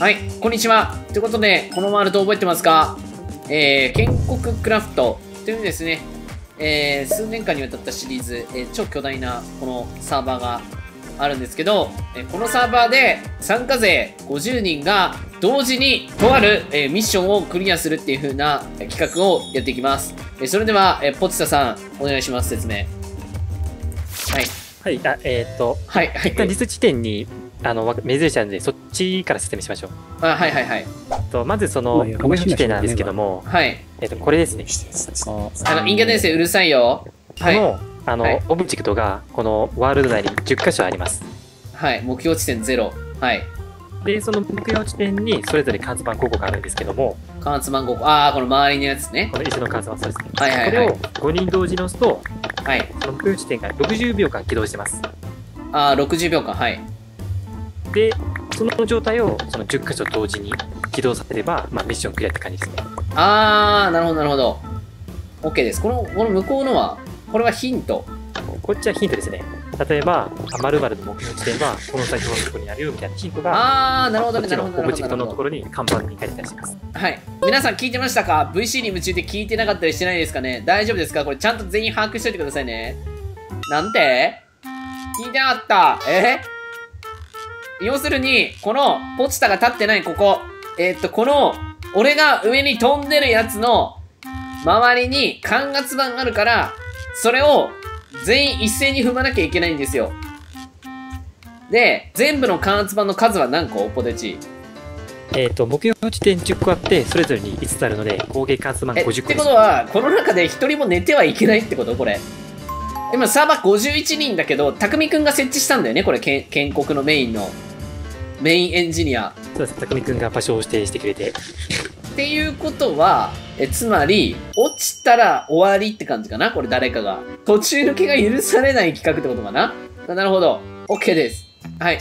はい、こんにちは。ということで、このワールド覚えてますか？建国クラフトというですね、数年間にわたったシリーズ、超巨大なこのサーバーがあるんですけど、このサーバーで参加勢50人が同時にとある、ミッションをクリアするっていう風な企画をやっていきます。それでは、ポチタさん、お願いします、説明。はい。はい、一旦リス地点に、目印あるので、そっちから説明しましょう。あ、はいはいはい。まずその、目標なんですけども、はい。これですね。インキャ先生うるさいよ。はい。オブジェクトが、このワールド内に10箇所あります。はい。目標地点0。はい。で、その目標地点に、それぞれ缶詰5個があるんですけども、缶詰5個。ああ、この周りのやつね。この石の缶詰そうですね。はいはいはい。これを5人同時に押すと、はい。その目標地点が60秒間起動してます。ああ、60秒間、はい。で、その状態をその10箇所同時に起動させれば、まあ、ミッションクリアって感じですね。あー、なるほど、なるほど。OK です。この向こうのは、これはヒント。こっちはヒントですね。例えば、〇〇の目標地点は、この先ほどのところにあるよみたいなヒントが、あー、なるほど、なるほど。こっちのオブジェクトのところに看板に書いてたりします。はい。皆さん聞いてましたか？ VC に夢中で聞いてなかったりしてないですかね？大丈夫ですか？これちゃんと全員把握しといてくださいね。なんて？聞いてなかった。要するに、この、ポチタが立ってないここ。この、俺が上に飛んでるやつの、周りに間伐板あるから、それを、全員一斉に踏まなきゃいけないんですよ。で、全部の間伐板の数は何個？ポテチ。目標地点10個あって、それぞれに5つあるので、合計間伐板50個です。ってことは、この中で一人も寝てはいけないってことこれ。今、サーバー51人だけど、匠くんが設置したんだよね、これ、建国のメインの。メインエンジニア。そうです。匠くんが場所を指定してくれて。っていうことは、つまり、落ちたら終わりって感じかなこれ誰かが。途中抜けが許されない企画ってことかななるほど。OK です。はい。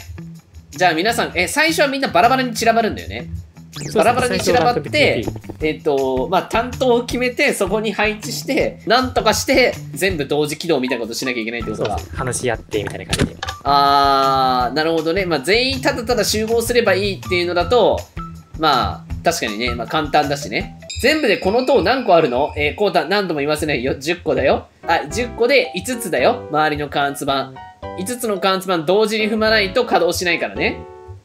じゃあ皆さん、最初はみんなバラバラに散らばるんだよね。バラバラに散らばって、まあ、担当を決めて、そこに配置して、なんとかして、全部同時起動みたいなことしなきゃいけないってことか。話し合って、みたいな感じで。あー、なるほどね。まあ、全員ただただ集合すればいいっていうのだと、まあ、確かにね、まあ、簡単だしね。全部でこの塔何個あるの？コウタ何度も言わせないよ。10個だよ。あ、10個で5つだよ。周りの間伐板。5つの間伐板同時に踏まないと稼働しないからね。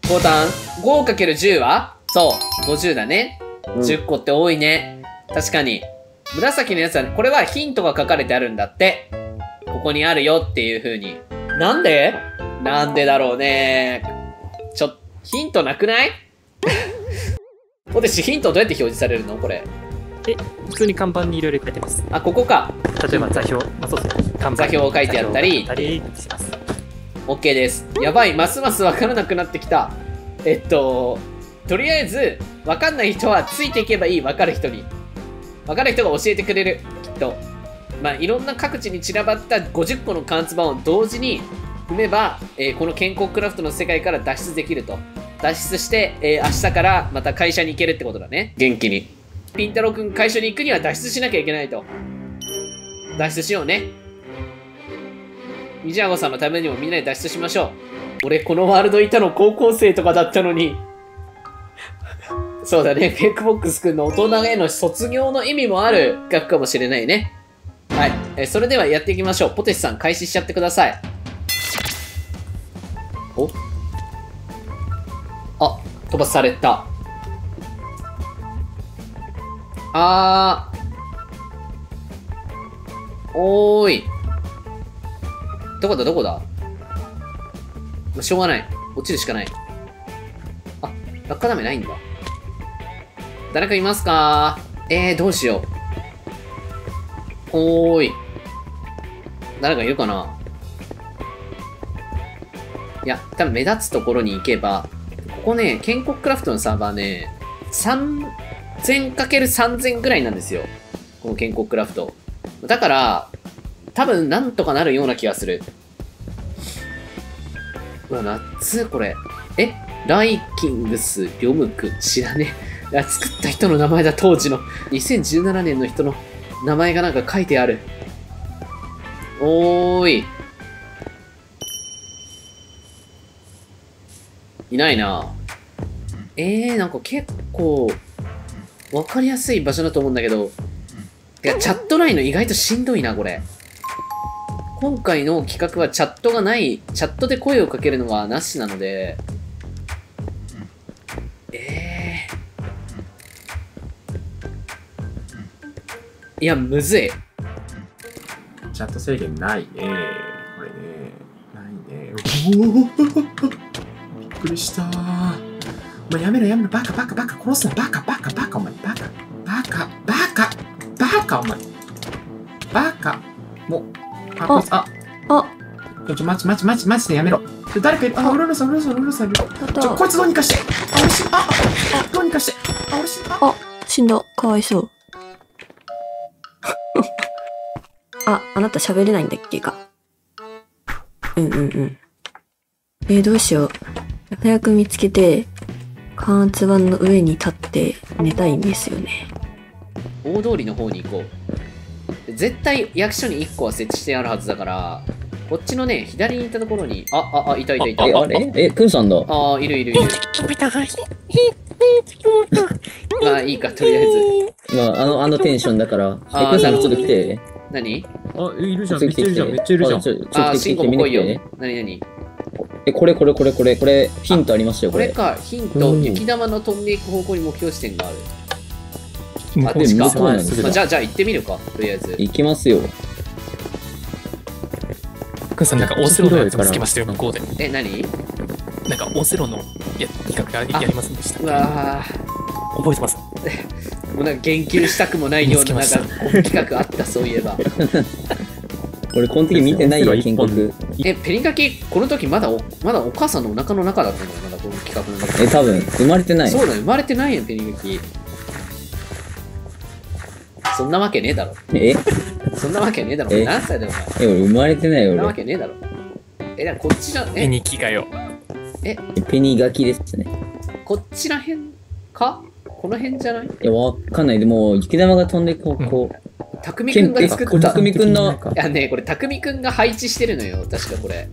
コウタン、5×10 は？そう、50だね。10個って多いね。確かに。紫のやつはね、これはヒントが書かれてあるんだって。ここにあるよっていう風に。なんでだろうね。ヒントなくない？ポテチ、ヒントどうやって表示されるのこれ。普通に看板にいろいろ書いてます。あ、ここか。例えば座標、まあ、そうですね。座標を書いてあったり。OK です。やばい、ますますわからなくなってきた。とりあえず、わかんない人はついていけばいい、わかる人に。わかる人が教えてくれる、きっと。まあ、いろんな各地に散らばった50個の間伐板を同時に踏めば、この建国クラフトの世界から脱出できると。脱出して、明日からまた会社に行けるってことだね。元気に。ピン太郎くん、会社に行くには脱出しなきゃいけないと。脱出しようね。みじあごさんのためにもみんなで脱出しましょう。俺、このワールドいたの高校生とかだったのに。そうだね。フェイクボックスくんの大人への卒業の意味もある企画かもしれないね。はい。それではやっていきましょう。ポテチさん、開始しちゃってください。お？あ、飛ばされた。おーい。どこだしょうがない。落ちるしかない。あ、落下ダメないんだ。誰かいますか？どうしよう。おーい。誰かいるかな？いや、多分目立つところに行けば、ここね、建国クラフトのサーバーね、3000×3000 ぐらいなんですよ。この建国クラフト。だから、多分なんとかなるような気がする。うわ、夏これ。ライキングス、リョムク、知らねえ。作った人の名前だ、当時の。2017年の人の名前がなんか書いてある。おーい。いないな。なんか結構分かりやすい場所だと思うんだけど、いやチャットないの意外としんどいなこれ。今回の企画はチャットがない、チャットで声をかけるのはなしなので、いや、むずい。チャット制限ないね。これね。ないね。おびっくりしたー。お前やめろやめろ。バカバカバカ。殺すな。バカバカバカ。お前バカ。バカバカ。バカお前。バカ。もう。ああ。待ちでやめろ。誰かいる。あ、うるさい。こいつどうにかして。あ、おし。あ、どうにかして。あ、おし。あ、死んだ。かわいそう。あ、あなた喋れないんだっけか。どうしよう。早く見つけて、関圧板の上に立って寝たいんですよね。大通りの方に行こう。絶対役所に1個は設置してあるはずだから、こっちのね、左に行ったところに、いた。あれプーさんだ。ああ、いる。まあ、いいか、とりあえず。まあ、あのテンションだから。プーさん、ちょっと来て。何？あ、いるじゃん。めっちゃいるじゃん。あ、シンコも来いよ。何？これ、ヒントありますよ、これ。これか、ヒント。雪玉の飛んでいく方向に目標地点がある。あっちか。じゃあ行ってみるか、とりあえず。行きますよ。くんさん、なんかオセロのやつがつきましたよ、向こうで。何？なんかオセロの企画やりませんでした。うわぁ。覚えてます。もうなんか言及したくもないような企画あった、そういえば。俺、この時見てないよ、建国。ペリンカキ、この時まだお母さんのお腹の中だったんだよ、まだこの企画の中で。多分生まれてない。そうだ、生まれてないよ、ペリンカキ。そんなわけねえだろ。そんなわけねえだろ。何歳だよ、お前。俺、生まれてないよ、俺。そんなわけねえだろ。なんかこっちだね。ペニキがよ。ペニガキですね。こっちらへんか？この辺じゃない？いや、わかんない。でも、雪玉が飛んで、こう。匠くんが作った。匠くんの。いやね、これ、匠くんが配置してるのよ。確かこれ。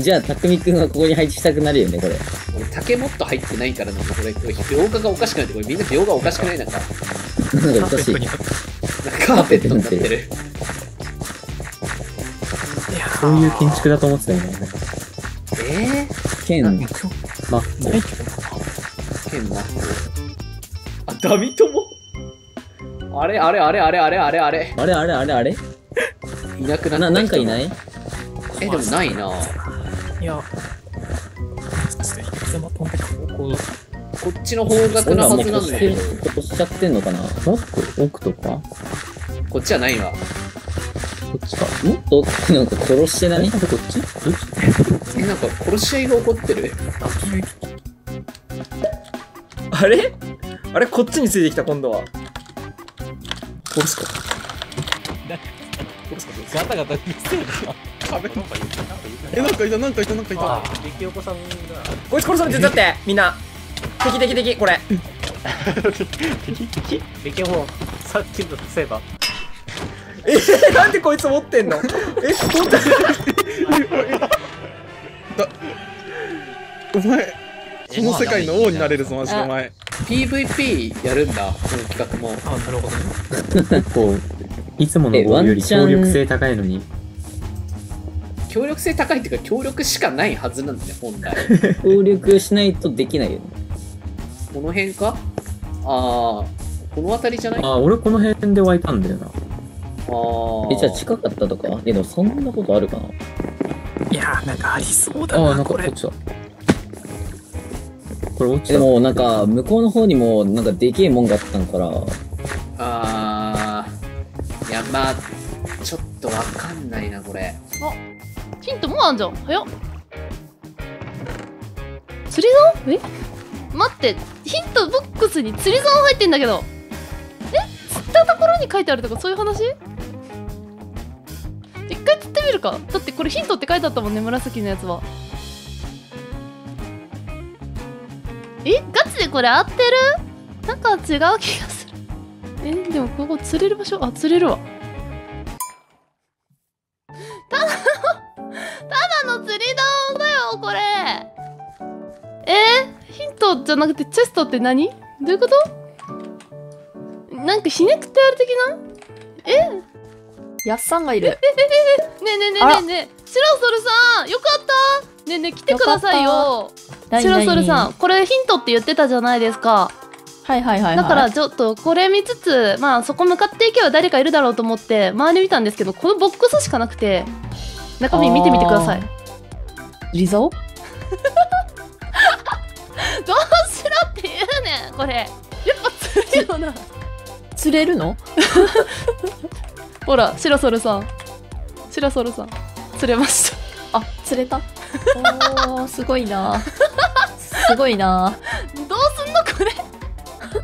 じゃあ、匠くんはここに配置したくなるよね、これ。俺、竹もっと入ってないからな、これ。描画がおかしくないって、これ、みんな描画おかしくないなんか。なんかおかしい。カーペットになってる。いや、そういう建築だと思ってたよね。剣。マッコ。剣マッコ。ダビトモ？あれいなくなった人な、なんかいない？でもないな。いや、こっちの方角なはずなんだけど。落としちゃってんのかな？もっと奥とか？こっちはないわ。こっちか。もっと奥なんか殺してない？こっち？なんか殺し合いが起こってる。あれこっちについてきた、今度は。殺すか。ガタガタ見せるな。なんかいた。激おこさんだ。こいつ殺されてだって、みんな。敵、これ。敵もう、さっきのセーバー。なんでこいつ持ってんの？持ってんの？お前、この世界の王になれるぞ、マジでお前。PVP やるんだ、この企画も。あ、なるほどね。結構、いつもの王より協力性高いのに。協力性高いっていうか、協力しかないはずなんだね、本来。協力しないとできないよね。この辺か？この辺りじゃない？俺この辺で湧いたんだよな。じゃあ近かったとか？でもそんなことあるかな？いやー、なんかありそうだな。なんかこっちだ。でもなんか向こうの方にもなんかでけえもんがあったんから。いやまあちょっとわかんないなこれ。あ、ヒントもうあんじゃん。早っ。釣り竿？待って、ヒントボックスに釣り竿入ってんだけど。釣ったところに書いてあるとかそういう話？一回釣ってみるか。だってこれヒントって書いてあったもんね、紫のやつは。ガチでこれ合ってる？なんか違う気がする。でもここ釣れる場所？あ、釣れるわ。ただの釣り竿だよ、これ。ヒントじゃなくてチェストって何？どういうこと？なんかひねくってある的な？やっさんがいる。ねえねえねえねえねえ、シロソルさんよかった。ねえねえ来てくださいよ。シロソルさん、これヒントって言ってたじゃないですか。はいはいはい。だからちょっとこれ見つつ、まあそこ向かっていけば誰かいるだろうと思って周り見たんですけど、このボックスしかなくて、中身見てみてください。リゾ？どうしろって言うねんこれ。やっぱ釣るよな。釣れるの？ほらシロソルさん、シロソルさん釣れました。あ、釣れた。おー、すごいなすごいな。どうすんのこれ。ど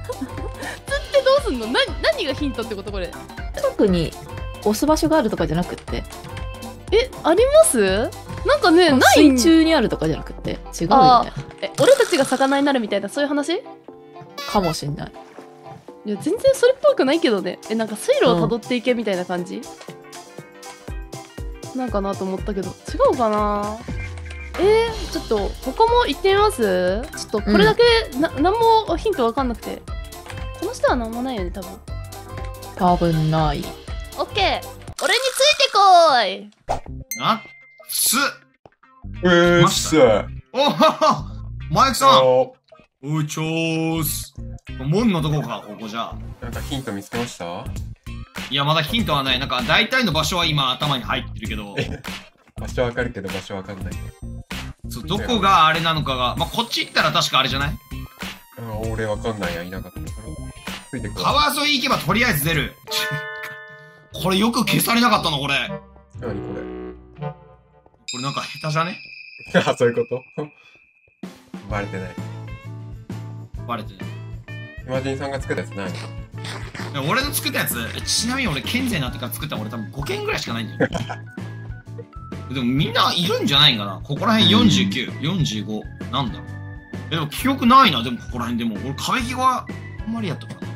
うすんの？何がヒントってこと？これ特に押す場所があるとかじゃなくって。あります？なんかね、ない水中にあるとかじゃなくって違うよね。俺たちが魚になるみたいな、そういう話かもしんない。いや全然それっぽくないけどね。なんか水路をたどっていけみたいな感じ、なんかなと思ったけど違うかな。ちょっと他も行ってみます。ちょっとこれだけ、何もヒントわかんなくて、この人は何もないよね、多分ない。オッケー、俺についてこい。あっすっす。おっはっ、マイクさんおうちょーす。門のとこか、ここじゃ。なんかヒント見つけました？いやまだヒントはない。なんか大体の場所は今頭に入ってるけど場所わかるけど場所わかんない。そう、どこがあれなのかが、まあ、こっち行ったら確かあれじゃない？俺わかんないや、いなかった。川沿い行けばとりあえず出るこれよく消されなかったの、これ。なにこれ、これなんか下手じゃね？あ、そういうことバレてない、バレてない。マジンさんが作ったやつない？俺の作ったやつ、ちなみに俺健全になってから作ったの俺多分5件ぐらいしかないんだよでもみんないるんじゃないんかな。ここら辺49、45、なんだろう。でも記憶ないな。でもここら辺でも俺壁際はあんまりやったからな。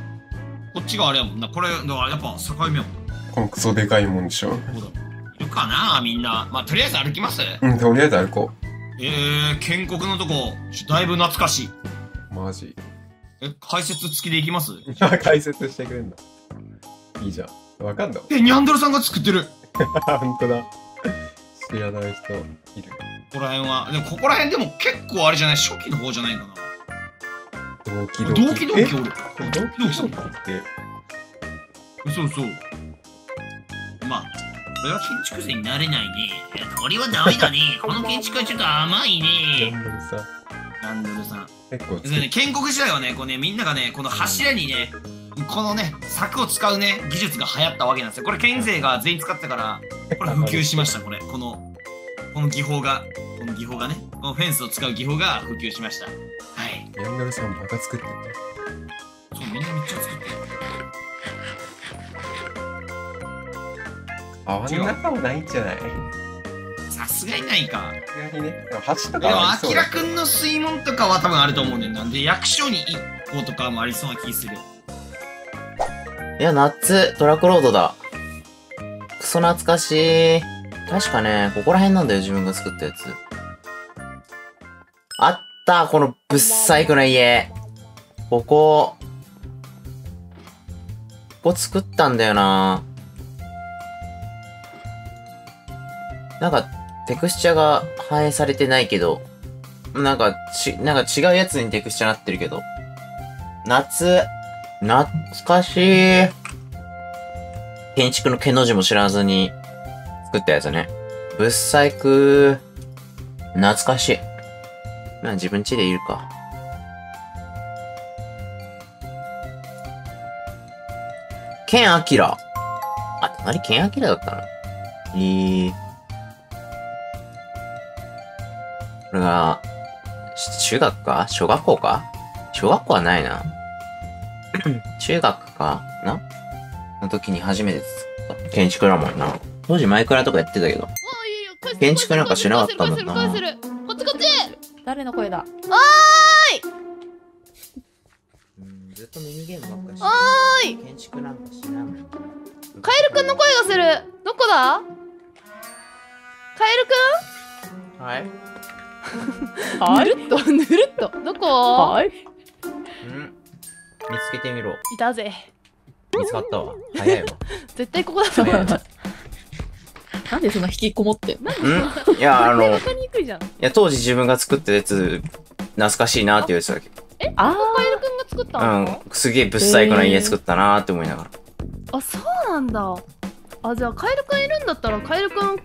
こっちがあれやもんな。これだからやっぱ境目やもん。このクソでかいもんでしょ。そうだいるかなみんな。まあとりあえず歩きます。とりあえず歩こう。建国のとこだいぶ懐かしい。マジ解説付きでいきます？解説してくれんだ。いいじゃん。わかんだ。ニャンドルさんが作ってるほんとだ。知らない人いる。ここら辺はでも、ここら辺でも結構あれじゃない、初期の方じゃないかな。ドキドキドキドキドキドキって。そうそう。まあ、俺は建築士になれないね。鳥はダメだね。この建築はちょっと甘いね。ランドルさん。結構。建国時代はね、こうね、みんながね、この柱にね、このね、柵を使うね、技術が流行ったわけなんですよ。これ、県勢が全員使ったから、これ普及しました、これ。この技法が、この技法がね、このフェンスを使う技法が普及しました。はい。ヤンガルさんまた作ってんだ。そう、みんなめっちゃ作ってる。あ、その中もないんじゃない？さすがにないか。さすがにね。橋とかはありそうだけど。でも、あきらくんの水門とかは多分あると思うねんな。で、役所に1個とかもありそうな気する。いや、夏、トラックロードだ。クソ懐かしい。確かね、ここら辺なんだよ、自分が作ったやつ。あった、このぶっさいくな家。ここ作ったんだよな。なんか、テクスチャが反映されてないけど、なんか違うやつにテクスチャなってるけど。懐かしい。建築のけの字も知らずに。作ったやつね。ぶっさいく懐かしい。まあ自分家でいるか。ケンアキラ。あ、隣ケンアキラだったの。これが、中学か？小学校か？小学校はないな。中学かなの時に初めて作った建築だもんな。当時マイクラとかやってたけど、建築なんかしなかったんだな。こっちこっち。誰の声だ？おーい。ずっとミニゲームばっかりして。おーい。建築なんかしな。カエルくんの声がする。どこだ？カエルくん？はい。ぬるっとぬるっとどこ？はい。見つけてみろ。いたぜ。見つかったわ。早いわ。絶対ここだと思う。なんでそんな引きこもって。いやわかりにくいじゃん。いや当時自分が作ったやつ懐かしいなって言われてたけど。え？ああ。カエル君が作ったの？うん。すげえぶっさいくな家作ったなーって思いながら。あ、そうなんだ。あ、じゃあカエル君いるんだったらカエル君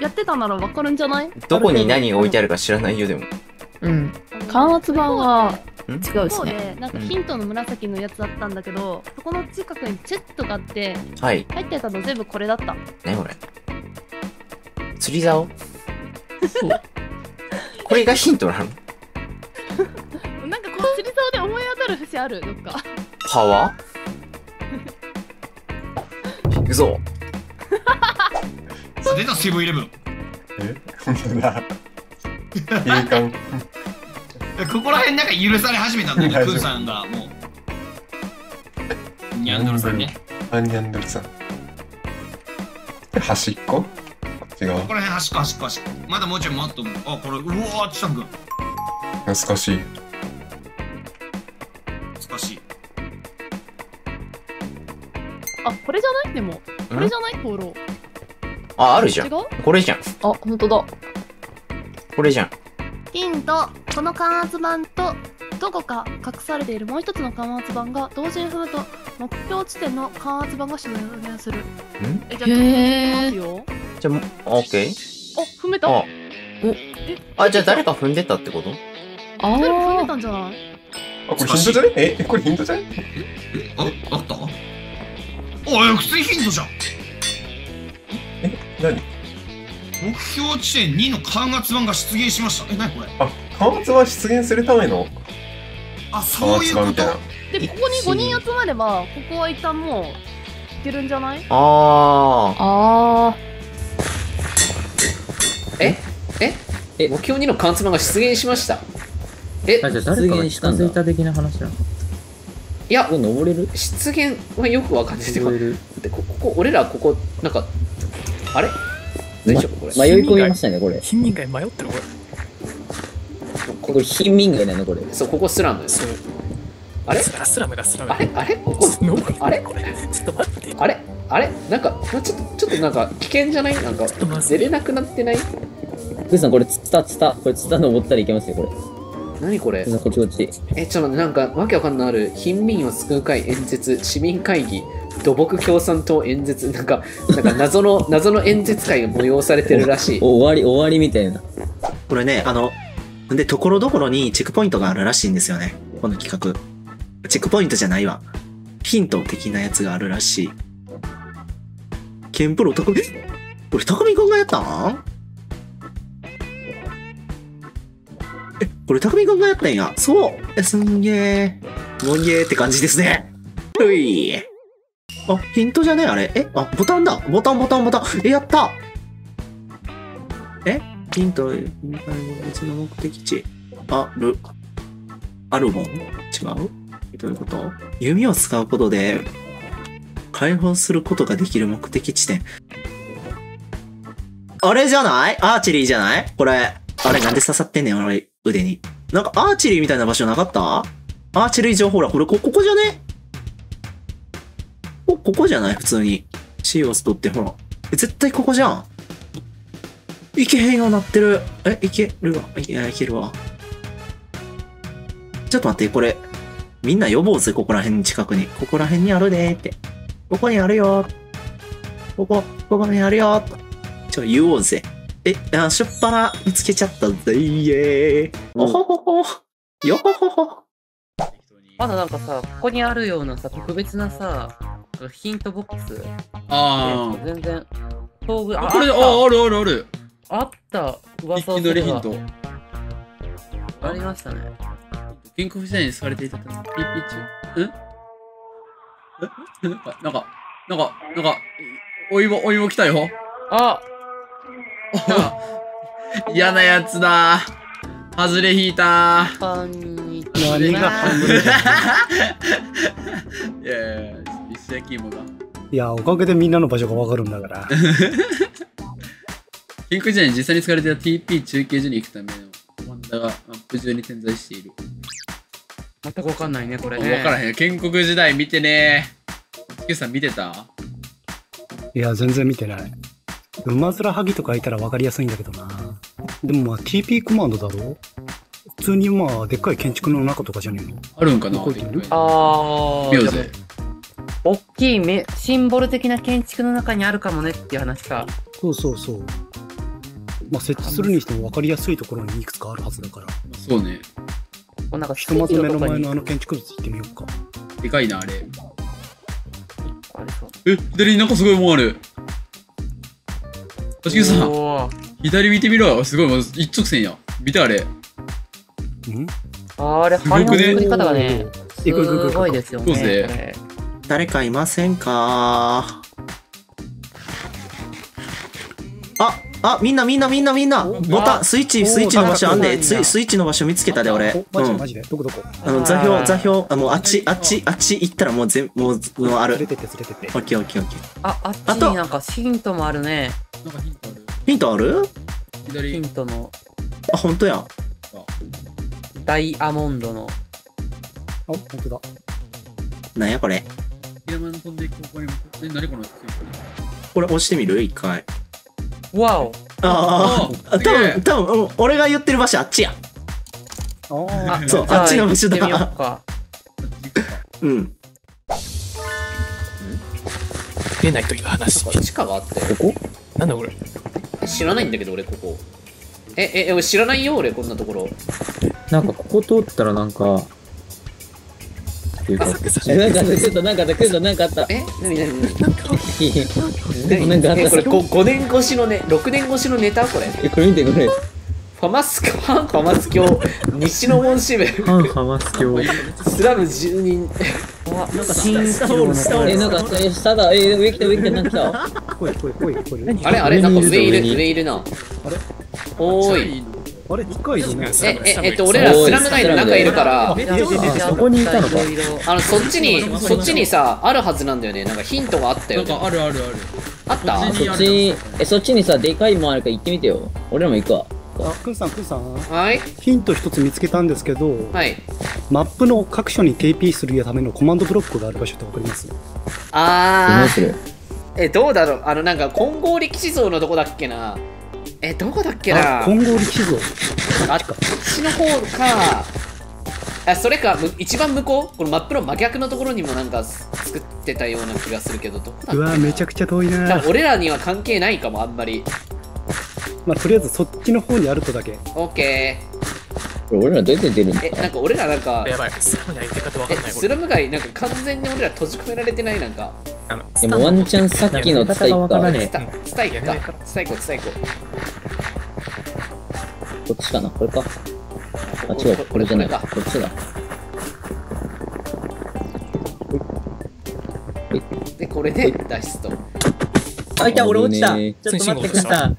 やってたならわかるんじゃない？どこに何が置いてあるか知らないよでも。うん。間伐版は。違うしね。なんかヒントの紫のやつだったんだけど、そこの近くにチェットがあって、入ってたの全部これだった。何これ？釣り竿？そう。これがヒントなの？なんかこの釣り竿で思い当たる節あるどっか。パワー？いくぞ。出たセブンイレブン。え？本当だ。勇敢。ここら辺なんか許され始めたんだよね、クーさんがもう。ニャンドルさんね。あ、ニャンドルさん。端っこ？違う。ここら辺端っこ端っこ端っこ。まだもうちょいもっと。あ、これ、うわー、チタン君。懐かしい。懐かしい。あ、これじゃないでも。これじゃないホーロー。あ、あるじゃん。これじゃん。あ、ほんとだ。これじゃん。ヒント、この間伐板とどこか隠されているもう一つの間伐板が同時に踏むと目標地点の間伐板が沈みする。え、じゃあ踏みますよ。じゃあ、オッケー。あ、踏めた。あ、じゃあ誰か踏んでたってこと？誰か踏んでたんじゃない？あ、これヒントじゃね？え、これヒントじゃね？あ、あった？あ、普通にヒントじゃん。え、何？目標地点2の間伐板が出現しました。え、なにこれ？あ、間伐板出現するための。あ、そういうこと。で、ここに5人集まれば、ここは一旦もう。いけるんじゃない？ああ。ああ。え、目標2の間伐板が出現しました。え、出現したんだ。いや、登れる。出現はよくわかんないけど。で、ここ、俺ら、ここ、なんか。あれ？迷い込みましたね、これ。貧民街迷ってる、これ。ここ貧民街なの、これ。そう、ここスラムです。あれ？スラム。あれ？ここ。あれ？ちょっと待って。あれ？なんか、ちょっとなんか危険じゃない？なんか出れなくなってない？クーさん、これツタ、これツタ登ったらいけますよ、これ。何これ？こっち。え、ちょっとなんかわけわかんないある貧民を救う会演説市民会議。土木共産党演説なんか謎の演説会が催されてるらしい。終わりみたいな。これね、でところどころにチェックポイントがあるらしいんですよね。この企画。チェックポイントじゃないわ。ヒント的なやつがあるらしい。ケンプロ匠、これ匠くんがやったん？え、これ匠くんがやったんや。そう。え、すんげえ。もんげえって感じですね。うい。あ、ヒントじゃねえあれ。え、あ、ボタンだ。ボタン。え、やった。え、ヒント、別の目的地。あるもん？違う？どういうこと？弓を使うことで、解放することができる目的地点。あれじゃない？アーチェリーじゃない？これ。あれ、なんで刺さってんねん、あれ、腕に。なんか、アーチェリーみたいな場所なかった？アーチェリー場、ほら、これ、ここじゃね？ここじゃない普通に。シーオス取って、ほら。絶対ここじゃん。いけへんようになってる。え、いけるわ。いけるわ。ちょっと待って、これ。みんな呼ぼうぜ、ここら辺近くに。ここら辺にあるねーって。ここにあるよー。ここにあるよー。ちょ、言おうぜ。え、あ、しょっぱな見つけちゃったぜ。イエーイ。おほほほ。よほほほ。まだなんかさ、ここにあるようなさ、特別なさ、ヒントボックス。ああ。全然。これ、ある。あった。噂を。いきなりヒント。ありましたね。原告時代にされていたの。ピッチュ。なんか、お芋来たよ。あ嫌なやつだ。外れ引いた。こんにちは。いや、おかげでみんなの場所がわかるんだから。ピンク時代に実際に使われていた TP 中継所に行くためのダがマップ上に点在している。全く分かんないねこれね。分からへん。建国時代見てねー。スケさん見てた？いや全然見てない。馬面萩とかいたら分かりやすいんだけどな。でもまあ TP コマンドだろ。普通にまあでっかい建築の中とかじゃねえの。あるんかな。ああ見ようぜ。大きいシンボル的な建築の中にあるかもねっていう話か。そうそうそう。まあ設置するにしても分かりやすいところにいくつかあるはずだから。そうね。なんかひとまとめの前のあの建築物行ってみようか。でかいなあれ。え、左になんかすごいもんある。たしきさん、左見てみろよ。すごい、一直線や。見てあれ。あれ、羽の作り方がね、すごいですよね。誰かいませんか？あ、みんなボタン、スイッチの場所あんで、スイッチの場所見つけたで俺。マジでどこどこ。座標あっち行ったらもうある。オッケーオッケーオッケー。あっちになんかヒントもあるね。なんかヒントある？左ヒントの。あ、本当や。ダイヤモンドの。あ、本当だ。なんやこれ。これ押してみる一回。わお。ああ、多分俺が言ってる場所あっちや。そう、あっちの場所だ。うん。出ないという話。こっちかがあって。ここ？なんだこれ。知らないんだけど俺ここ。俺知らないよ俺こんなところ。なんかここ通ったらなんか。なんかあった。これ5年越しのね、6年越しのネタこれ。これ見てこれ。ファマス教西の門支部。ファマス教スラム住人。下だ。上来たなんか来た。来い。あれなんか上いるな。あれ。おーい。あれ近いよね。俺らスラム街の中いるから、そこにいたのか。そっちにさあるはずなんだよね。なんかヒントがあったよね。ある。あった。そっちにさでかいもんあるから行ってみてよ。俺らも行くわ。あ、くんさん。はい。ヒント一つ見つけたんですけど、はい。マップの各所に TP するためのコマンドブロックがある場所ってわかります？ああ。どうだろう。なんか金剛力士像のとこだっけな。どこだっけな。金剛力士像あっちの方か。あ、それか一番向こう、このマップの真逆のところにもなんか作ってたような気がするけど、どこだっけな。うわめちゃくちゃ遠いな。俺らには関係ないかもあんまり。まあとりあえずそっちの方にあるとだけ。オッケー。俺らどうやって出るんだ。なんか俺らなんかやばい。スラム街行って方わかんない。スラム街なんか完全に俺ら閉じ込められてないなんか。でもワンチャンさっきの伝えた。こっちかな、これか。あ、違う、これじゃない。こっちだ。で、これで脱出と。あ、いた、俺落ちた。ちょっと待ってください。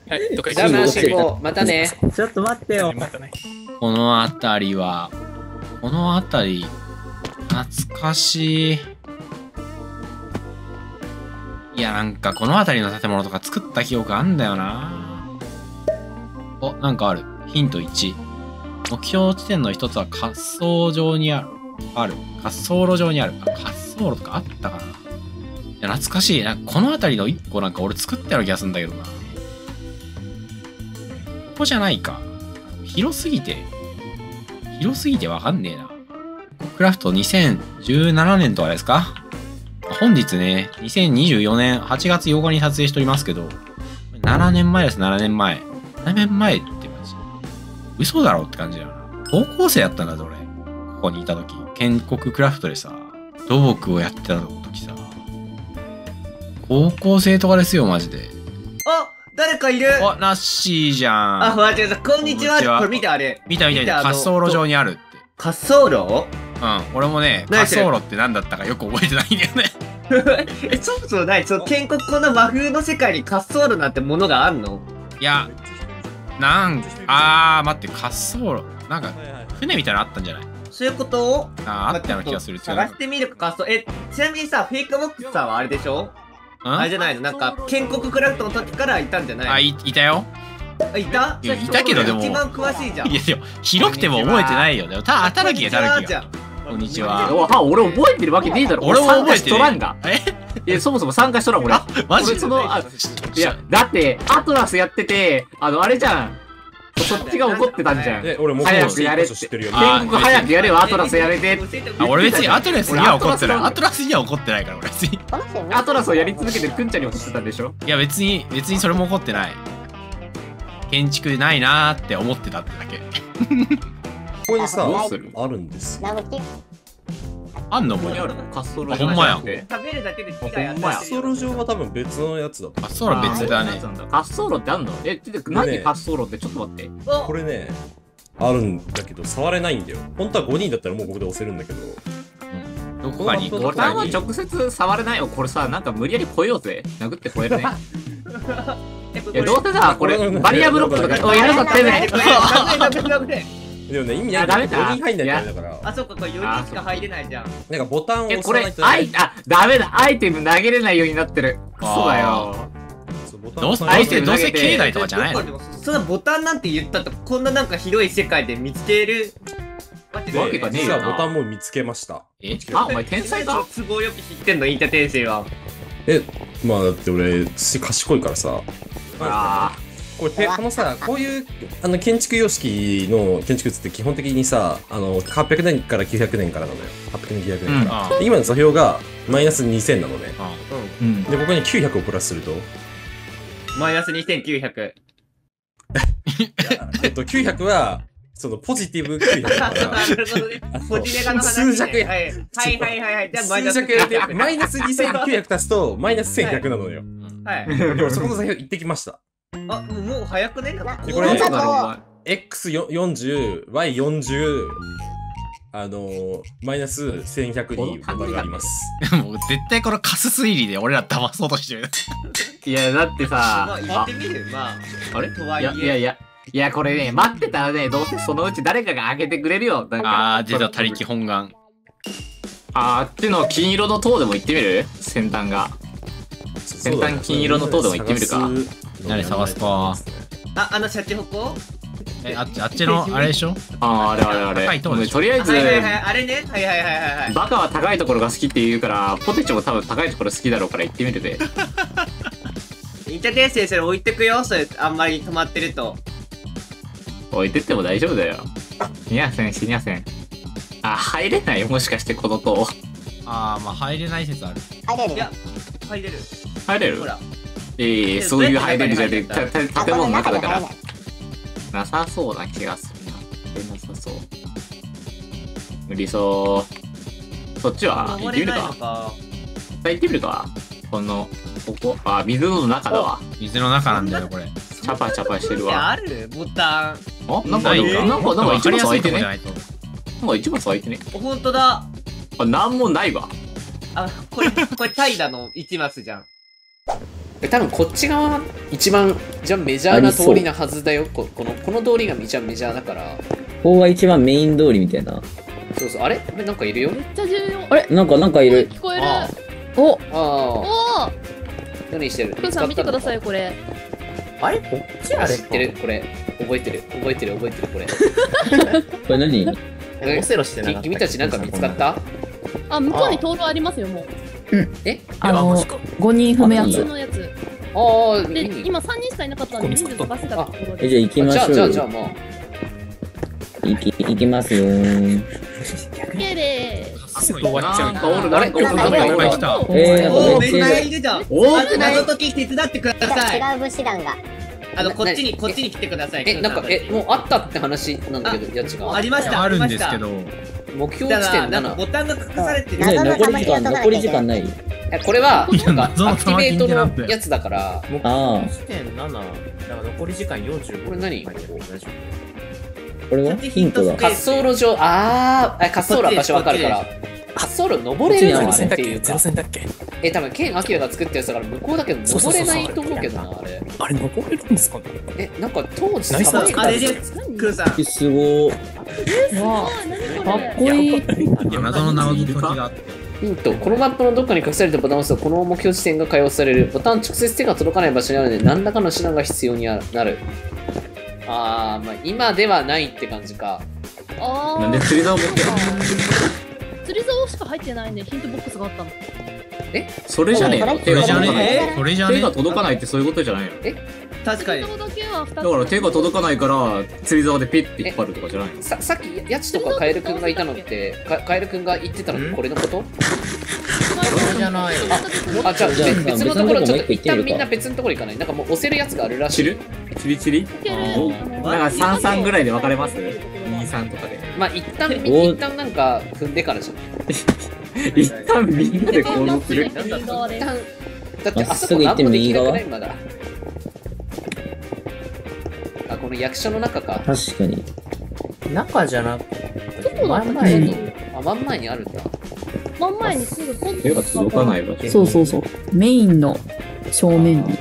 じゃあ、回していこう。またね。ちょっと待ってよ。この辺りは、懐かしい。いやなんかこの辺りの建物とか作った記憶あんだよな。お、なんかある。ヒント1。目標地点の一つは滑走上にある。滑走路上にある。あ、滑走路とかあったかな。いや懐かしい。なんかこの辺りの1個なんか俺作ったような気がするんだけどな。ここじゃないか。広すぎてわかんねえな。クラフト2017年とかですか。本日ね、2024年8月8日に撮影しておりますけど、7年前です、7年前。7年前ってマジ。嘘だろって感じだよな。高校生やったんだぞ、俺。ここにいた時。建国クラフトでさ、土木をやってた時さ。高校生とかですよ、マジで。あ、誰かいる。あ、ナッシーじゃん。あ、間違えた。こんにちは。これ見てあれ。見た。滑走路上にあるって。滑走路？うん、俺もね、滑走路って何だったかよく覚えてないんだよね。そもそもない、建国の真冬の世界に滑走路なんてものがあんの？いや、待って、滑走路、なんか、船みたいなのあったんじゃない？そういうことをあったような気がする。探してみるか、ちなみにさ、フェイクボックスさんはあれでしょ？あれじゃないの、なんか、建国クラフトの時からいたんじゃない？あ、いたよ。いた？いたけどでも一番詳しいじゃん。いやでも広くても覚えてないよ。でもたあたるきがたるきが。こんにちは。俺覚えてるわけねえだろ。俺も覚えてないんだ。え、そもそも参加しとらん俺。マジで。いやだってアトラスやっててあれじゃん。そっちが怒ってたんじゃん。早くやれって。天国早くやれはアトラスやれて。俺別にアトラスには怒ってない。アトラスには怒ってないから俺別に。アトラスをやり続けてるくんちゃんに怒ってたんでしょ。いや別にそれも怒ってない。建築ないなーって思ってたってだけ。ここにさあるんです。あんのもう。カストロ。ほんまや。食べるだけで来たやつ。カストロ場は多分別のやつだ。カストロ別だね。カストロってあんの？え、何カストロってちょっと待って。これね、あるんだけど触れないんだよ。本当は5人だったらもうここで押せるんだけど。どこかにボタンは直接触れないよ。これさ、なんか無理やり越えようぜ。殴って越えるね。どうせさ、これバリアブロックとかやるぞってね。でもね、意味ない。4人入んないからだから。あ、そっか、これ4人しか入れないじゃん。なんかボタンを押さないと。あ、ダメだ。アイテム投げれないようになってる。クソだよ。どうせ経済とかじゃないの？そんなボタンなんて言ったって、こんななんか広い世界で見つけるわけがねえよ。実はボタンも見つけました。え？あ、お前天才だ。都合よく知ってんの、インター天性は。え、まあだって俺、賢いからさ。ああ。このさ、こういう建築様式の建築物って基本的にさ、800年から900年からなのよ。800年、900年から。今の座標がマイナス2000なのね。で、ここに900をプラスすると。マイナス2900。900は、そのポジティブ900だから。数弱や。はいはいはい。じゃあマイナス900。マイナス2900足すと、マイナス1100なのよ。はい。でもそこの座標行ってきました。あ、もう早くね。これ X40Y40 マイナス1100にボタンがあります。もう絶対このカス推理で俺ら騙そうとしてる。いやだってさ、まあ言ってみる。まああれとはいえ、いやこれね、待ってたらね、どうせそのうち誰かが開けてくれるよ。だから出た他力本願。あっちの金色の塔でも行ってみる。先端金色の塔でも行ってみるか。誰探すか。あ、シャチホコ。え、あっちのあれでしょ。あ、あれ。とりあえずあれね。はい。バカは高いところが好きって言うから、ポテチも多分高いところ好きだろうから行ってみるで。インターテイ先生置いてくよ。それあんまり止まってると。置いてっても大丈夫だよ。死にゃせん。あ、入れないよ。もしかしてこの塔。ああ、まあ入れない説ある。いや、入れる。ほら。そういう入れるじゃねえ。建物の中だからなさそうな気がするな。なさそう。無理そう。そっちは行ってみるか。このここ、あ、水の中だわ。水の中なんだよこれ。チャパチャパしてるわ。あるボタン。あ、なんか一番開いてね。ほんとだ。あ、なんもないわ。あ、これタイダの1マスじゃん。多分こっち側一番じゃメジャーな通りなはずだよ。この通りが一番メジャーだから、ここが一番メイン通りみたいな。そうそう。あれ、なんかいるよ。めっちゃ重要。あれ、なんかいる。聞こえる。おお、何してる。くんさん見てくださいこれ。あれ、こっち。あれ知ってる。これ覚えてる。これ何。オセロしてなかった。君たちなんか見つかった。あ、向こうに灯籠ありますよもう。え、5人踏むやつ。ああ、で今3人しかいなかったんで人数飛ばせたところで。じゃあ行きましょう。じゃあまあ行きますよ。終わっちゃう。あれ、来た。めっちゃいるじゃん。まず謎解き手伝ってください。違う手段が。こっちに来てください。え、なんかもうあったって話なんだけど、いや違う。ありましたあるんですけど。目標地点7。ボタンが隠されてる。残り時間ない。これはなんかアクティベートのやつだから。目標地点7。だから残り時間45。これ何？これはヒントだ。滑走路上、滑走路は場所わかるから。滑走路登れるのはねっていうか。え、多分ケンアキラが作ったやつだから向こうだけど登れないと思うけどなあれ。あれ登れるんですかね。え、なんか当時さ、あれでクーさん。すごい。かっこいい。謎の謎解きがあって。ヒント。このマップのどっかに隠されたボタンを押すと、この目標地点が解放される。ボタン直接手が届かない場所にあるので、何らかの手段が必要になる。あー、まあ、今ではないって感じか。あー。なんで釣り竿持ってるの？釣り竿しか入ってないんで、ヒントボックスがあったの。え？それじゃねえ。手が届かないってそういうことじゃないの？え？確かに。だから手が届かないから釣り竿でピッて引っ張るとかじゃないの？さっきヤチとかカエルくんがいたのって、カエルくんが言ってたのこれのこと？それじゃないよ。あ、じゃあ別のところちょっと一旦みんな別のところ行かない？なんかもう押せるやつがあるらしい。釣り釣り？なんか3-3ぐらいで分かれます？2-3とかで。まあ一旦なんか踏んでからじゃない？一旦みんなで行動する？一旦だってあそこ何もできなくないまだ。あ、この役所の中か。確かに。中じゃなくて、真ん前に。あ、真ん前にあるんだ。真ん前にすぐポンと。手が届かないわけ。そうそうそう。メインの正面に。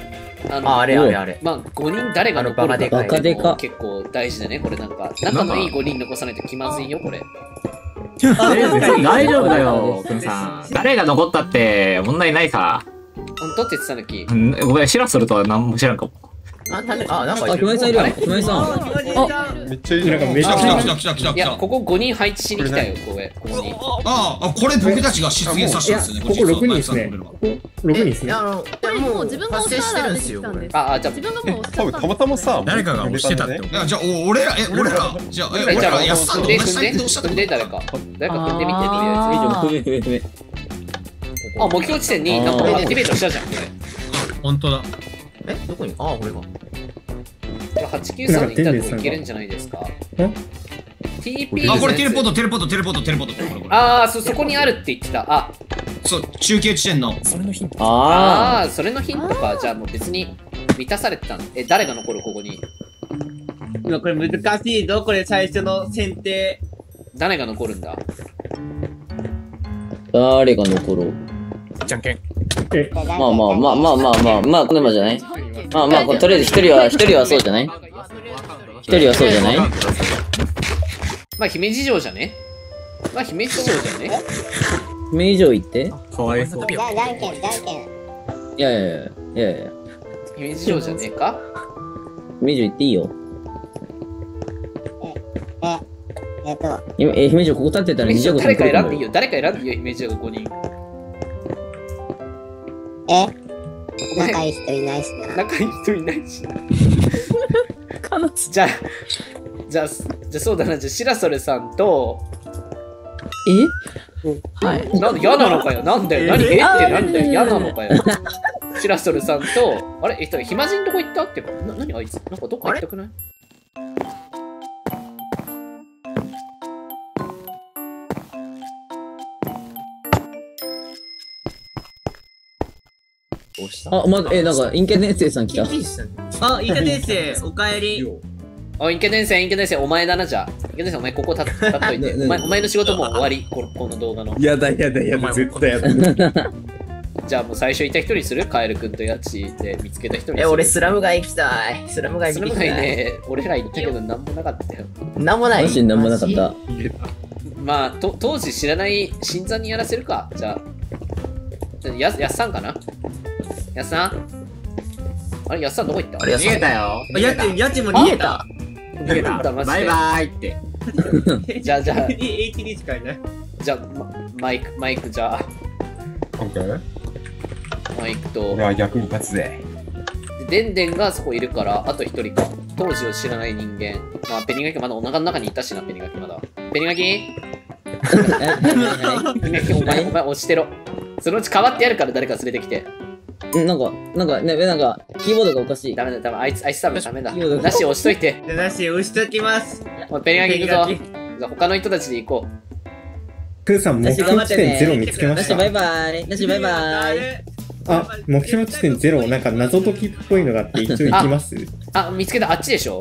あれあれあれ。まあ、5人誰が残るかっていうのも結構大事だね、これなんか。仲のいい5人残さないと気まずいよ、これ。大丈夫だよ、くんさん。誰が残ったって問題ないさ。本当って言ってたのき。ごめん、シラするとは何も知らんかも。あ、なんかひまりさんいるわ。ひまりさん。あ、めっちゃいい。なんかめっちゃ来た来た来た来た。いや、ここ5人配置しに来たよ、これ。あ、これ僕たちが出現させたんですね。ここ6人ですね。6人ですね。これもう自分が押してるんですよ。あ、じゃあ自分がもう多分たまたまさ、誰かが押してたって。じゃあ俺らじゃあやっさんと同じタイプで押したってこと。誰か組んでみてとりあえず。あ、目標地点になんかアクティベートしたじゃんこれ。本当だ。え、どこに？ああ、これが。これ893にいたらいけるんじゃないですか。TP。あ、これテレポート。ああ、そこにあるって言ってた。あ、そう、中継地点の。それのヒント。ああ、それのヒントか。じゃあもう別に満たされてたんで。え、誰が残るここに？今これ難しいぞ。これ最初の選定。誰が残るんだ？誰が残る？じゃんけん。まあこのままじゃない。まあとりあえず一人はそうじゃない。まあ姫路城じゃね。姫路城行って。かわいそう。じゃんけん。いや。姫路城じゃねえか。姫路城行っていいよ。今姫路城ここ立ってたら誰か選んでいいよ。姫路城が5人。え、仲いい人いないしな。じゃあそうだな。じゃあ白それさんとはいなんで嫌なのかよ。なんだよ、何えってなんだよ、嫌なのかよ。白それさんとあれ暇人どこ行ったってか、何あいつなんかどっか行きたくない？あ、まだ、なんか、インケ伝生さん来た。あ、インケ伝生、おかえり。あ、インケ伝生、お前だな、じゃあ。インケ伝生、お前、ここ立っといて。お前の仕事もう終わり、この動画の。やだ、絶対やだ。じゃあ、もう最初いた一人にする？カエルくんとやちで見つけた一人にする。俺、スラム街行きたい。スラム街ね、俺ら行ったけど、なんもなかったよ。なんもない。マジでなんもなかった。まあ、当時知らない新参にやらせるか。じゃあ、やっさんかな。やっさん、あれやっさんどこ行った？逃げたよ。やちも逃げた。バイバイって。じゃあ。ATD しかいない。じゃあマイクじゃあ。マイクと。俺は逆に立つぜ。でんでんがそこいるからあと1人か。当時を知らない人間。まあペニガキまだお腹の中にいたしな。ペニガキお前押してろ。そのうち変わってやるから誰か連れてきて。なんかキーボードがおかしい。ダメだ、あいつ多分ダメだ。なし押しといて。なし押しときます。ペニガキ行くぞ。じゃあ他の人たちで行こう。クーさん、目標地点0見つけました。なしバイバーイ。あ、目標地点0、なんか謎解きっぽいのがあって一応行きます。あ、見つけた、あっちでしょ？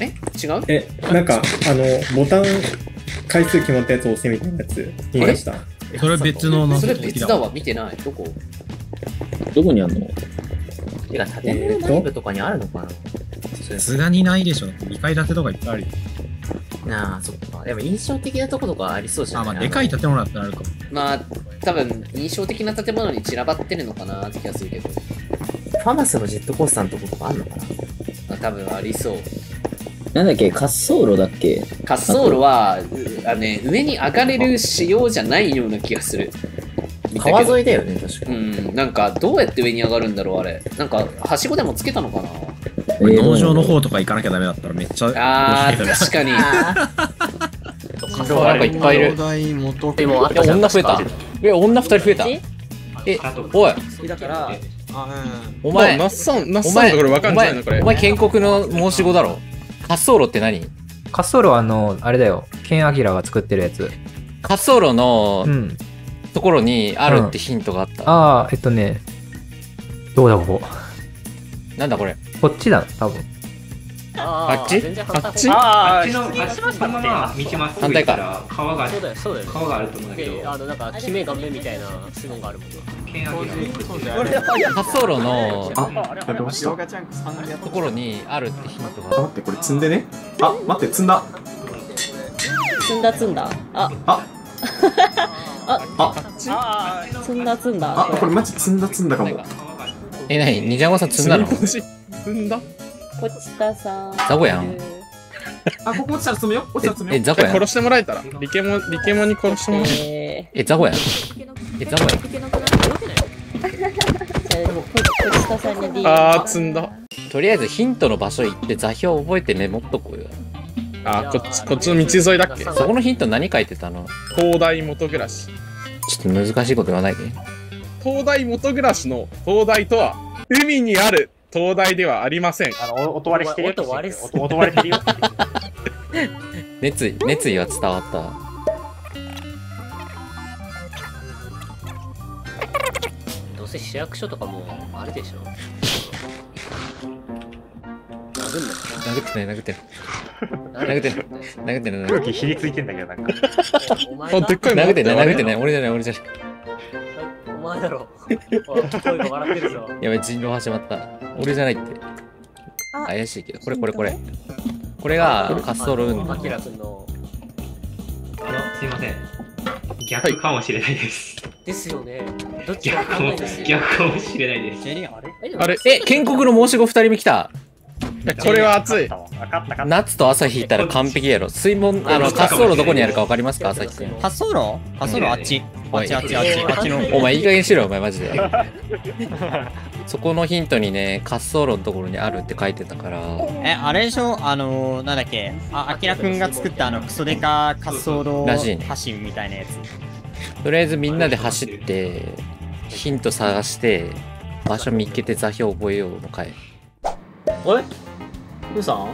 え？違う？え、なんかボタン回数決まったやつを押してみたいなやつ見ました。それ別の。それ別だわ、見てない。どこにあるの？てか建物とかにあるのかな？さすがにないでしょ。2階建てとかいっぱいある。ああ、そっか。でも印象的なところがありそうじゃない。あ、まあ、でかい建物だったらあるかも。まあ、多分、印象的な建物に散らばってるのかなって気がするけど。ファマスのジェットコースターのとことかあるのかな。まあ、多分ありそう。なんだっけ、滑走路だっけ。滑走路は、あのね、上に上がれる仕様じゃないような気がする。川沿いだよね、確かに。うん、なんか、どうやって上に上がるんだろう、あれ。なんか、はしごでもつけたのかな。農場の方とか行かなきゃダメだったらめっちゃ。ああ、確かに。カフェなんかいっぱいいる。でも、女増えた。え、女二人増えた。え、おい。お前、ナッサン、ナッサン、これわかんないな、これ。お前、建国の申し子だろ。滑走路って何？滑走路はあれだよ。ケンアキラが作ってるやつ。滑走路のところにあるってヒントがあった。ああ、どうだここ。なんだこれ。こっちだ、多分。あっち？あっち？あっちのまま道まっすぐ行ったら川がある。川があると思うんだけど。なんか決め顔面みたいなすごいのがあるもん。滑走路のところにあるってヒントが。待って、これ積んでね。あ、待って積んだ。積んだ。あ。あ。積んだ。あ、これマジ積んだかも。え、なに、にじゃごさん積んだの？んだこちたさんザコやん。あ、ここ落ちたら詰めよ。え、ザコやん。殺してもらえたらリケモに殺してもらえ。え、ザコやん。あー、積んだ。とりあえずヒントの場所行って座標覚えてメモっとこうよ。あ、こっちの道沿いだっけ。そこのヒント何書いてたの。東大元暮らし。ちょっと難しいこと言わないで。東大元暮らしの東大とは海にある東大ではありません。音割れしてるよ。熱意は伝わった。どうせ市役所とかもあるでしょ。殴ってない。空気ひりついてんだけどなんか。殴ってない。俺じゃない。お前だろ。声が笑ってるぞ。やべ、人狼始まった。俺じゃないって怪しいけど、これが滑走路運動。すいません、逆かもしれないです。ですよね。どっちか逆かもしれないです。あれ、え、建国の申し子2人目来た。これは熱い。夏と朝日いたら完璧やろ。水門、滑走路どこにあるか分かりますか。朝日くん、滑走路あっちの。お前いい加減しろよ、お前マジで。そこのヒントにね、滑走路のところにあるって書いてたから。え、あれでしょ、なんだっけ、あきらくんが作ったクソデカ滑走路らしいみたいなやつ。とりあえずみんなで走って、ヒント探して、場所見っけて座標覚えようの回。あれ？ふうさん？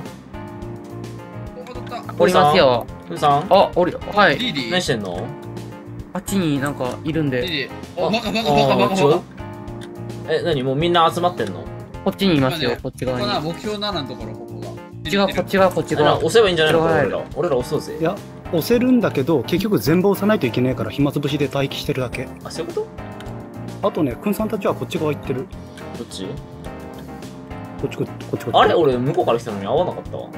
おりますよ。ふうさん？あ、おりだ。はい。何してんの？あっちになんかいるんで。あ、バカ。え、なに、もうみんな集まってんの。こっちにいますよ、こっち側に。目標7のところ、ここが。こっち側。押せばいいんじゃないのか、俺ら押そうぜ。いや、押せるんだけど、結局全部押さないといけないから、暇つぶしで待機してるだけ。あ、そういうこと。あとね、くんさんたちはこっち側行ってる。どっち？こっち。あれ、俺、向こうから来たのに合わなかったわ。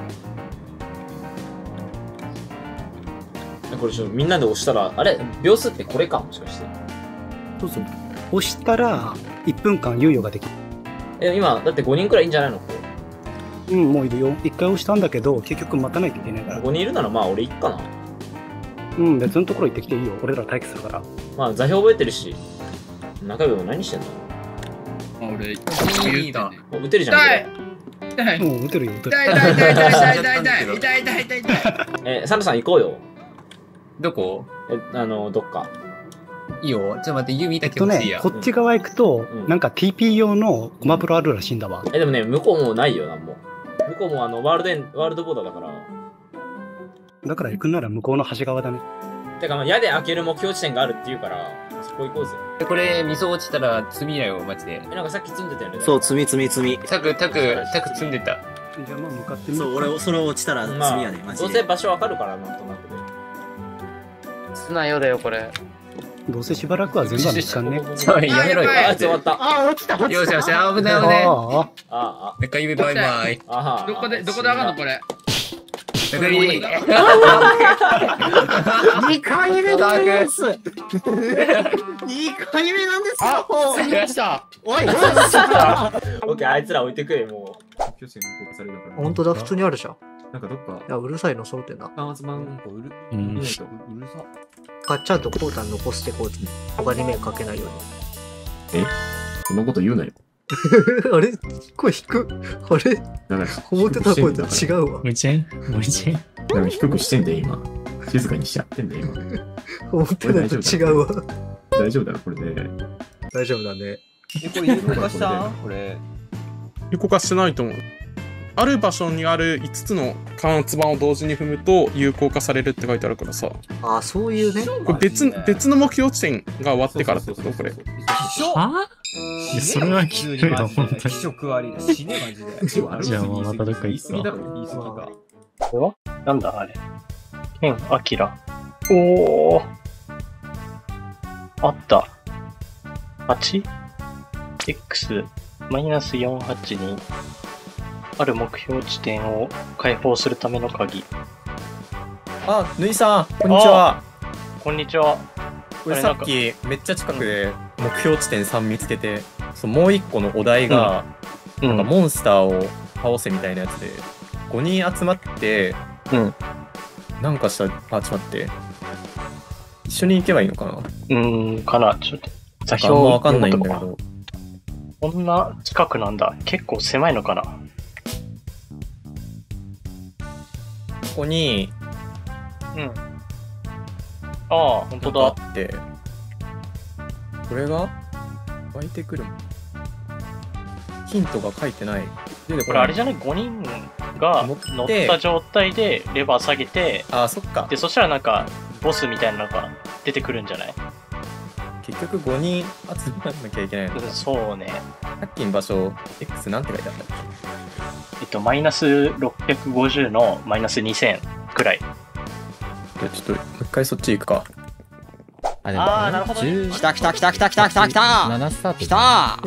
これ、みんなで押したら、あれ、秒数ってこれか、もしかして。そうそう。押したら、1分間猶予ができる。え、今だって5人くらいいいんじゃないの。うん、もういるよ。1回押したんだけど結局待たないといけないから。5人いるならまあ俺いっかな。うん、別のところ行ってきていいよ、俺ら待機するから。まあ座標覚えてるし。中部何してんの。あ、俺言った打てるじゃん。痛い。もう打てるよ。痛い。え、サンドさん行こうよ。どこ。え、どっかいいよ。ちょっと待って、指だけ欲しいや。こっち側行くと、なんか TP 用のゴマプロあるらしいんだわ。え、でもね、向こうもないよ、なんも。向こうもワールドボーダーだから。だから行くなら向こうの端側だね。てか、まあ、矢で開ける目標地点があるっていうから、そこ行こうぜ。これ、味噌落ちたら積みやよ、マジで。え、なんかさっき積んでたよね。そう、積み。タク積んでた。じゃあ、まあ向かってみよう。そう、俺、それ落ちたら積みやね、マジで。どうせ場所わかるから、なんとなくで。すなよだよ、これ。どうせしばらくは全部は見つかんね。やめろよ。あ、終わった。あ、落ちた。よし、危ない。でっかい指バイバイ。どこで上がるのこれ。2回目なんです。2回目なんですよ。あ、来ました。おい、どうした。オッケー、あいつら置いてくれもう。本当だ、普通にあるじゃん。なんかどっか。いや、うるさいの揃ってんだ。端末版なんかうるさ。ガッチャンとコータン残してこう。他に迷惑かけないように。え、そんなこと言うなよ。あれ声低く、あれ思ってた声と違うわ。無理ちゃんでも低くしてんだよ今。静かにしちゃってんだよ今。思ってたと違うわ。大丈夫だろこれで。大丈夫だね。え、これ有効化したこれ。有効化してないと思う。ある場所にある5つの間圧板を同時に踏むと有効化されるって書いてあるからさ。あ、そういうね。これ別の目標地点が終わってからってことこれ。あ？それはきついな、ほんとに。気色悪いな、死ねマジで。じゃあもうまたどっか行くか。これはなんだあれ。ケン・アキラ。おー。あった。8X-482。ある目標地点を解放するための鍵。あ、ぬいさん、こんにちは。こんにちは。これさっきめっちゃ近くで目標地点3見つけて、もう1個のお題がなんかモンスターを倒せみたいなやつで5人集まってなんかした。あ、ちょっと待って、一緒に行けばいいのかな。ちょっと座標わかんないんだけど、こんな近くなんだ。結構狭いのかな。ここにああ、本当だ。あって、これが湧いてくるもん。ヒントが書いてない。これあれじゃない ?5 人が乗った状態でレバー下げて、あ、そっか。で、そしたらなんか、ボスみたいなのが出てくるんじゃない？結局5人集まらなきゃいけないのか。そうね。さっきの場所、X なんて書いてあったっけ？-650-2000くらい。じゃあちょっともう一回そっち行くか。あ、なるほど。来た。7スタート。来た。あ、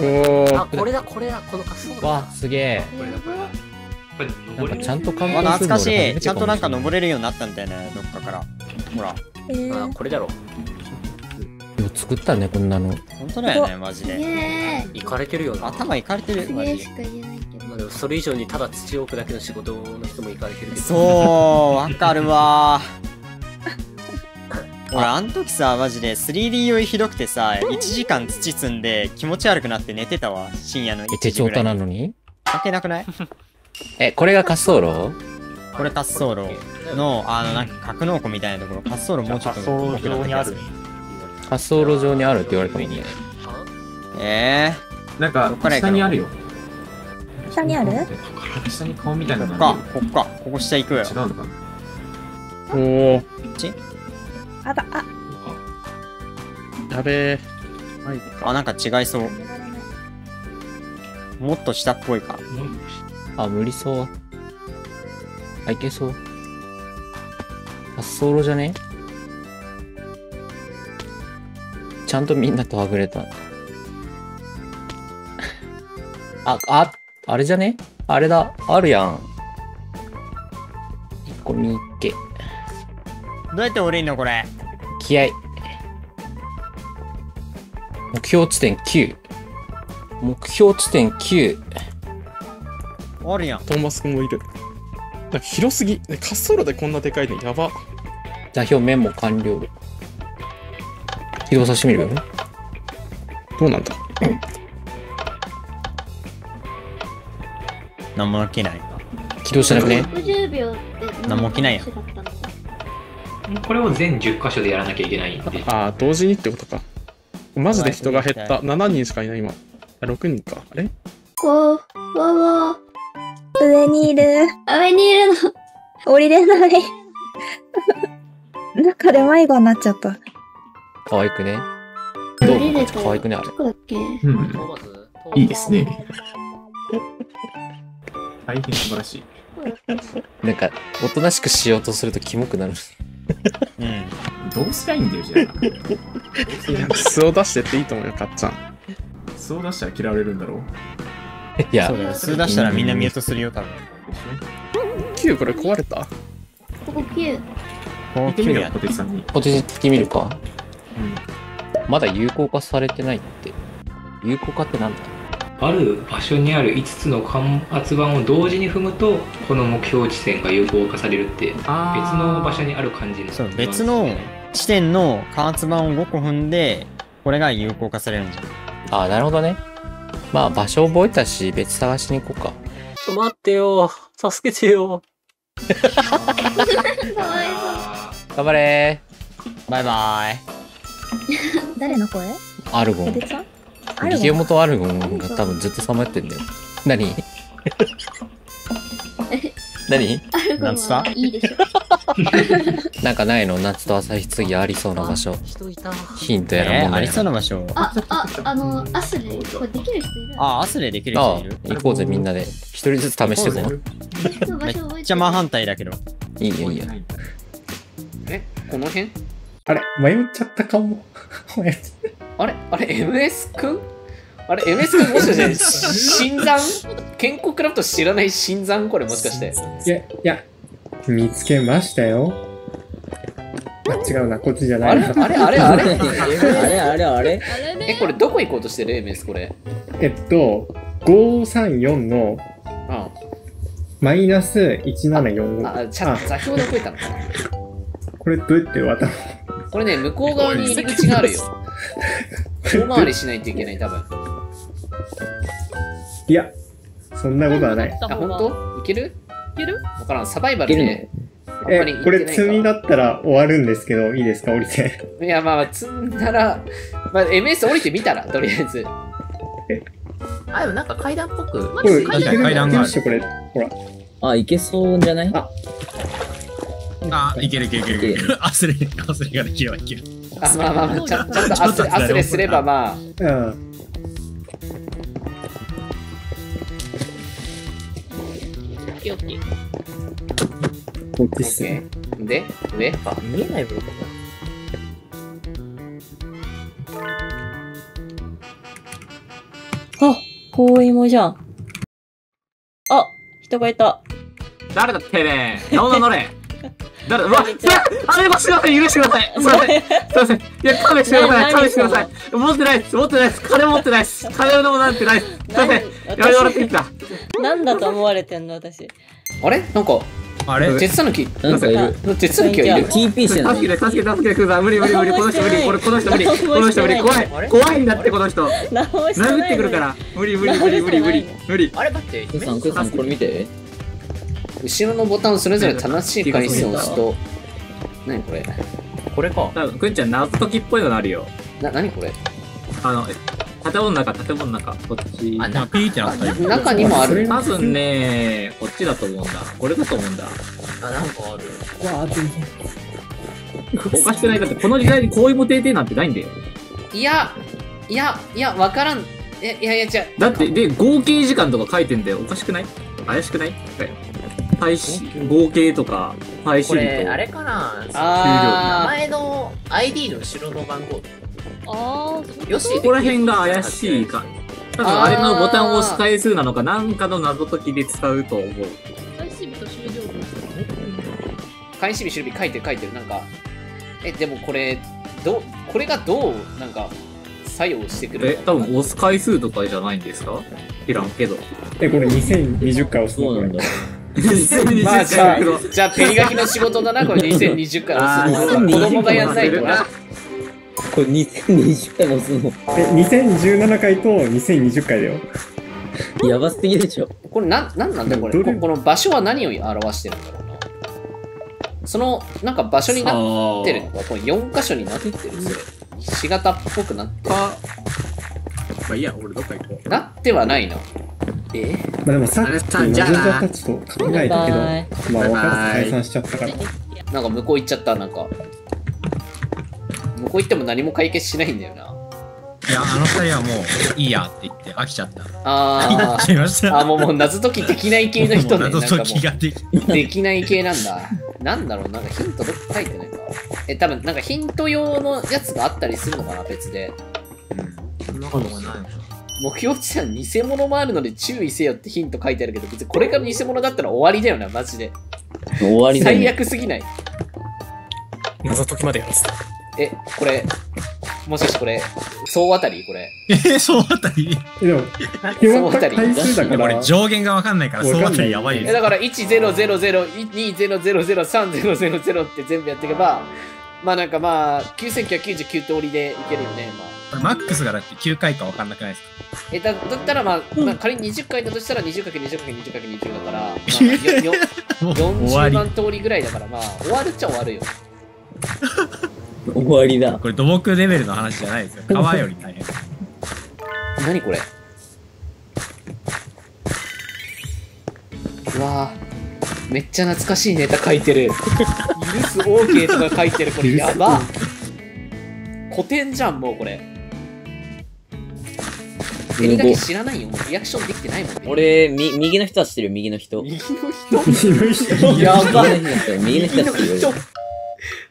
これだこのカス。わ、すげえ。なんかちゃんと考え。懐かしい。ちゃんとなんか登れるようになったんだよね、どっかから。ほら。あ、これだろ。作ったねこんなの。本当だよねマジで。いかれてるよ。頭いかれてるマジで。それ以上にただ土を置くだけの仕事の人もいかれてるけど。そう、わかるわ。俺あん時さマジで 3D 酔いひどくてさ、1時間土積んで気持ち悪くなって寝てたわ、深夜の1時ぐらい。手帳なのに関係なくない？え、これが滑走路？これ滑走路のなんか格納庫みたいなところ。滑走路もうちょっと奥だった気がする。滑走路上にあるって言われてもいいね。なんか下にあるよ。下にある？下に顔みたいなのがある。ここ下行くよ。違うのかな。おお。こっち？あだあ。やべえ。あ、なんか違いそう。もっと下っぽいか。あ、無理そう。あ、いけそう。滑走路じゃね？ちゃんとみんなとはぐれた。あれじゃね？あれだ、あるやん。ここに行け。どうやって降りんのこれ。気合い。目標地点9。目標地点9。あるやん。トーマス君もいる。なんか広すぎ。滑走路でこんなでかいのやば。座標メモ完了。移動させてみるよね。どうなんだ。何も起きない。起動してなくね。何も起きないや。これを全10箇所でやらなきゃいけないんで。ああ、同時にってことか。マジで人が減った。7人しかいない今。6人か。あれ、こうわわ上にいる。の降りれない。中で迷子になっちゃった。可愛くね。どう可愛くねあれ。いいですね。大変素晴らしい。なんかおとなしくしようとするとキモくなる。どうしたいんだよじゃあ。素を出してっていいと思うよかっちゃん。素を出したら嫌われるんだろう。いや、素出したらみんなミュートするよ多分。9これ壊れた。ここ9。行ってみるよ、ポテチさんに。ポテチ行ってみるか。うん。まだ有効化されてないって。有効化ってなんだ？ある場所にある5つの間圧板を同時に踏むと、この目標地点が有効化されるって、別の場所にある感じの。そう、別の地点の間圧板を5個踏んで、これが有効化されるんじゃん。ああ、なるほどね。まあ、場所覚えたし、別探しに行こうか。ちょっと待ってよ。助けてよ。頑張れー。バイバーイ。誰の声？アルゴン。ビデオ元アルゴンが多分ずっとさまよってんだよ。何？何？夏田？いいでしょ。なんかないの？夏と朝日、次ありそうな場所。ヒントやらもんね。ありそうな場所。アスレできる人いる。あ、アスレできる人いる。行こうぜみんなで。一人ずつ試していこう。めっちゃ真反対だけど。いいよいいよ。え、この辺？あれ迷っちゃったかも。あれ MS くん？あれ MS くんもしかして新参？健康クラフト知らない新参？これもしかして。いや見つけましたよ。あ、違うな、こっちじゃない。あれ。え、これどこ行こうとしてる MS これ。534の-1745。あ、座標で覚えたの。これどうやって渡る？これね、向こう側に入り口があるよ。遠回りしないといけない、多分。いや、そんなことはない。あ、ほんと？いける？わからん、サバイバルね。これ積みだったら終わるんですけど、いいですか、降りて。いや、まあ、積んだら、まあ、MS 降りてみたら、とりあえず。あ、でもなんか階段っぽく。これ、階段がある。これ、ほら。あ、いけそうじゃない？あ、いける。アスレができればいける。あ、まあ、ちゃんとアスレすればまあ。うん。こっちっすね。で、上？あ、見えない部分かな。あ、遠いもじゃん。あ、人がいた。誰だってね。乗れ。誰だ、うわ、あれもすいません、許してください。すいません。いや、勘弁してください。持ってないです。金持ってないです。金もなんてないです。すいません。やめてもらっていいか。なんだと思われてんの、私。あれなんか、あれ鉄の木はいる。TP してない。助けてください。無理。この人無理。怖いんだって、この人。殴ってくるから。無理。あれ、待って。クーさん、これ見て。後ろのボタンをそれぞれ正しい回数を押すと、何これ？これか。多分くんちゃん謎解きっぽいのがあるよ。何これ？建物の中、こっち。あ、ピーってなったよ。中にもある。多分ね、こっちだと思うんだ。これだと思うんだ。あ、なんかある。うわ、あとおかしくないかって、この時代にこういうモテてなんてないんだよ。いや、わからん。いや、違う。だって、で、合計時間とか書いてんだよ。おかしくない？怪しくない？合計とか、配信とか。これ、あれかな？名前の ID の後ろの番号。ああ、よし。ここら辺が怪しいか。多分あれのボタンを押す回数なのか、なんかの謎解きで使うと思う。開始日と終了日ですかね。開始日、終了日書いてる。なんか、でもこれがどう、なんか、作用してくる。多分押す回数とかじゃないんですか？知らんけど。これ2020回押すのかな？まあじゃあペリガキの仕事だな、これ2020回押すの。子供がやんないとな。これ2020回押すの。2017回と2020回だよ。やばすぎでしょ。これなんだよ、これ。この場所は何を表してるんだろうな。その、なんか場所になってるのが、これ4カ所になってるんですよ。ひし形っぽくなってる。まあいいや、俺どっか行こう。なってはないな。まあでもさっきのジョジョたちと考えたけど、まあ分からず解散しちゃったから。なんか向こう行っちゃった、なんか。向こう行っても何も解決しないんだよな。いや、あの二人はもういいやって言って飽きちゃった。ああ、もう謎解きできない系の人ね。謎解きができない系なんだ。なんだろう、なんかヒントどっか書いてないか。多分なんかヒント用のやつがあったりするのかな、別で。そんなことがないのかな。目標地点に偽物もあるので注意せよってヒント書いてあるけど、別にこれが偽物だったら終わりだよな、マジで。終わりだよね。最悪すぎない？謎解きまでやらせた。え、これ、もしかしてこれ、総当たりこれ。総当たりでも、総当たり回数だから。俺、上限がわかんないから、総当たりやばいよ。だから、100020002003000って全部やっていけば、まあなんかまあ、9999通りでいけるよね、まあ。マックスがだって9回か分かんなくないですか？え、だったらまあ、まあ、仮に20回だとしたら 20×20×20×20 だから、まあ、40万通りぐらいだから、まあ、終わるっちゃ終わるよ。終わりだ。これ土木レベルの話じゃないですよ。川より大変。何これ？うわぁ、めっちゃ懐かしいネタ書いてる。許す OK とか書いてる。これやば。古典じゃん、もうこれ。エリガキ知らないよ、もうリアクションできてないもん、ね、俺、右の人は知ってる、右の人。右の人やばい。右の人は知ってる。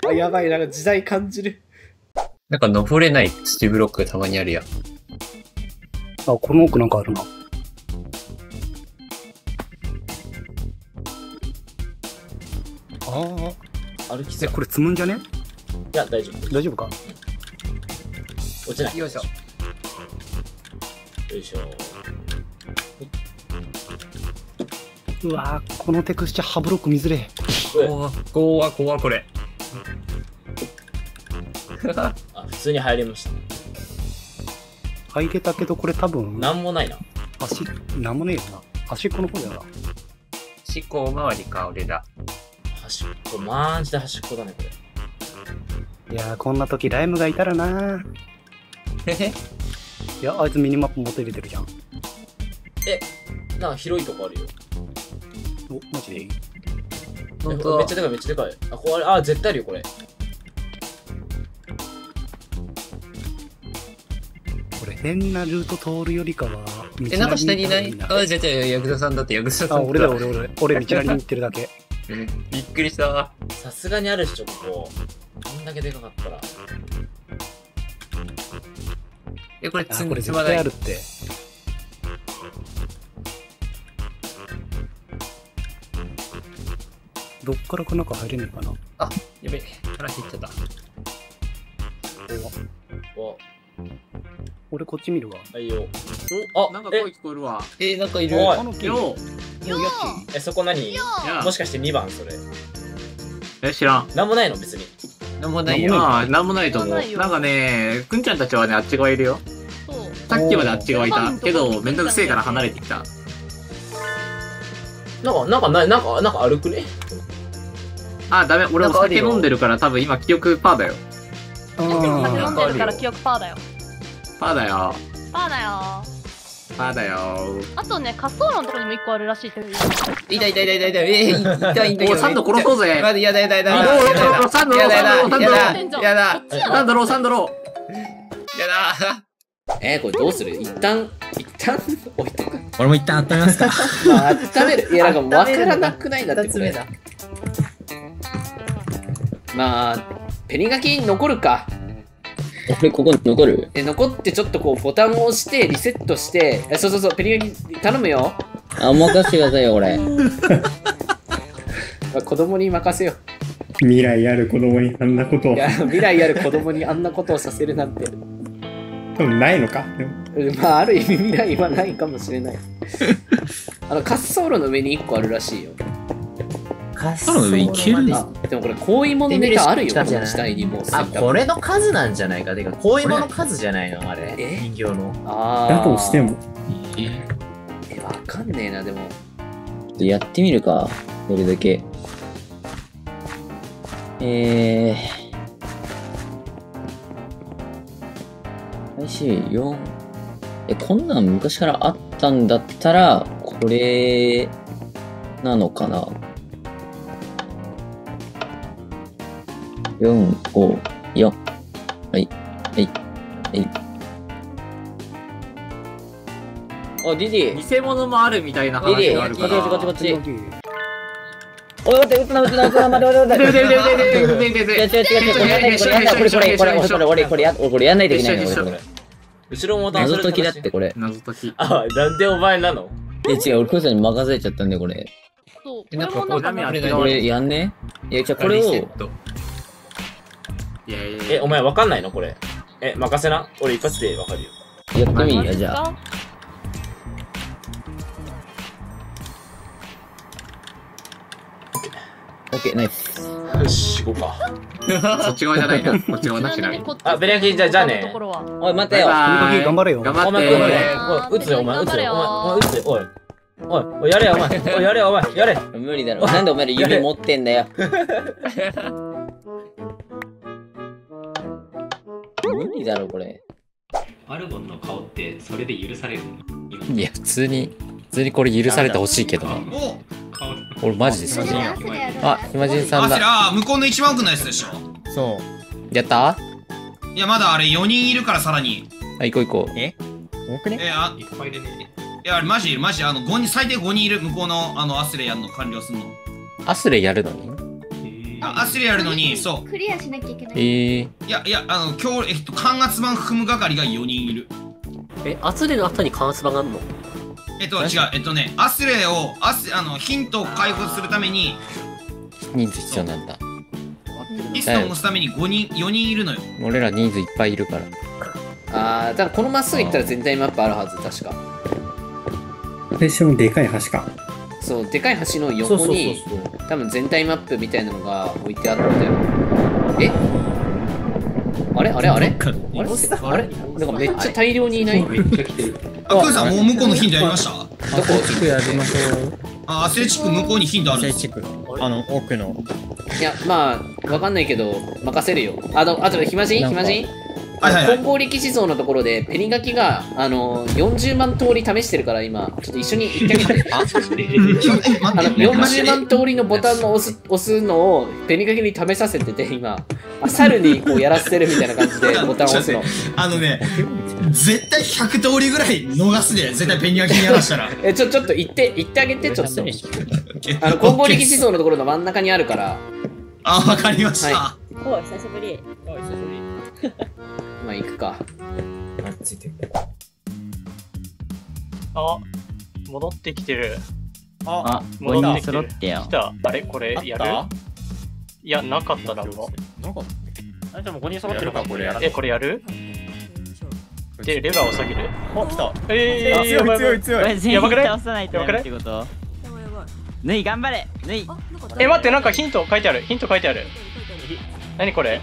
あ、やばい、なんか時代感じる。なんか登れない土ブロックがたまにあるやん。あ、この奥なんかあるな。ああ、歩きそう。これ積むんじゃね？いや、大丈夫。大丈夫か？落ちない。よいしょ。よいしょ。うわー、このテクスチャハブロック見づれ。怖これ。あ、普通に入れました。入れたけど、これ多分。なんもないな。足、なんもねえよな。端っこの方だよな。端っこ周りか、俺ら。端っこ、マジで端っこだね、これ。いやー、こんな時ライムがいたらな。へへ。いや、あいつミニマップ持って入れてるじゃん。え、なんか広いとこあるよ。お、マジでいい？めっちゃでかい、めっちゃでかい。あ、これ、あ、絶対あるよ、これ。これ、変なルート通るよりかは、え、なんか下にいない？あ、じゃあ、ヤクザさんだって、ヤクザさんだ。あ、俺だ、俺、道なりに行ってるだけ。びっくりした。さすがにあるっしょ、ここ。こんだけでかかったら。え、これ積んでまない。あるって。どっからか中入れんのかな。あ、やべえ、腹減っちゃった。お、俺こっち見るわ。はいよ。お、あ、なんか声聞こえるわ。なんかいる。よ。え、そこ何？もしかして2番それ？え、知らん。なんもないの別に。なんもないよ。ああ、なんもないと思う。なんかね、くんちゃんたちはね、あっち側いるよ。さっきまであっち側いたけど、めんどくせえから離れてきた。なんか歩くね。あ、ダメ。俺お酒飲んでるから多分今記憶パーだよ。お酒飲んでるから記憶パーだよ。パーだよ。パーだよ。パーだよ。あとね、滑走路のとこにも1個あるらしい。痛い。もうサンド殺そうぜ。やだ。サンドロー。これどうする？一旦置いとく。俺も一旦温めますか。まあ、温める。いや、なんか分からなくないんだってこれ。まあ、ペリガキ残るか。俺ここ残る？残ってちょっとこうボタンを押してリセットして、そう、ペリガキ頼むよ。あ、任せてくださいよ、俺。子供に任せよ。未来ある子供にあんなことを。いや、未来ある子供にあんなことをさせるなんて。ないのか。まあ、ある意味未来はないかもしれない。滑走路の上に1個あるらしいよ。滑走路の上いけるな。でもこれ、こういうものネタあるよ、この死体にも。あ、これの数なんじゃないか。てか、こういうもの数じゃないの、あれ。人形の。ああ。だとしても。わかんねえな、でも。やってみるか、どれだけ。4。こんなん昔からあったんだったら、これなのかな。454。はい。あ、ディディ。偽物もあるみたいな話があるから。こっち。おい、待って、これやんないといけないの。後ろも謎解きだってこれ。謎解き。あ、なんでお前なの？違う、俺こいつに任せちゃったんでこれ。そう。なんかこう、これやんね？いや、じゃあこれを。え、お前わかんないのこれ。え、任せな。俺一発でわかるよ。やってみいや、じゃあ。オッケー、ナイス。よし、行こうか。そっち側じゃないな。こっち側な、ちなみに。あ、ベリアキン、じゃあね。おい、待てよ。頑張れよ。頑張って。おい、撃つよ、お前、撃つよ。お前、撃つよ、おい。おい、やれよ、お前。おい、やれよ、お前。やれ。無理だろ。なんでお前ら指持ってんだよ。無理だろ、これ。アルゴンの顔って、それで許されるの？いや、普通にこれ許されてほしいけどね。俺マジで好きだよ。あ、ひまじんさんだ。あ、向こうの一番奥のやつでしょ。そう。やった？いや、まだあれ4人いるからさらに。あ、行こう行こう。え？多くね？いっぱいいるね。いや、あれマジいるマジあの5人最低5人いる向こうのあのアスレやるの完了するの。アスレやるのに？あ、アスレやるのにそう。クリアしなきゃいけない。いや今日間圧板踏む係が4人いる。え、アスレの後に間圧板があるの？違う、アスレをヒントを解放するために人数必要なんだ。リストを持つために5人4人いるのよ。俺ら人数いっぱいいるから。ああ、だからこのまっすぐ行ったら全体マップあるはず、確か。最初のでかい橋か。そう、でかい橋の横に多分全体マップみたいなのが置いてあるんだよ。え？あれなんかめっちゃ大量にいない。あ、クーさんもう向こうのヒントやりました？どこ？アスレチックやりましょう。あ、アスレチック向こうにヒントあるんですか？奥の。いや、まあ、わかんないけど、任せるよ。あと、ひまじん金剛力士像のところで、ペリガキが、40万通り試してるから、今、ちょっと一緒に行ってみて。40万通りのボタンを押すのを、ペリガキに試させてて、今、猿にこうやらせてるみたいな感じで、ボタンを押すの。絶対100通りぐらい逃すで、絶対ペリガキにやらしたら。ちょっと行ってあげて、ちょっと。金剛力士像のところの真ん中にあるから。あ、わかりました。おい、久しぶり。おい、久しぶり。まあ行くか。あ、ついてる。あ、戻ってきてる。あ、戻ってきてる。来た。あれこれやる？いや、なかったな。あ、じゃあもう5人揃ってるからこれやる。これやる？で、レバーを下げる。あ、来た。強い。やばくない？やばくない？ぬい頑張れ。ぬい。待ってなんかヒント書いてある。何これ？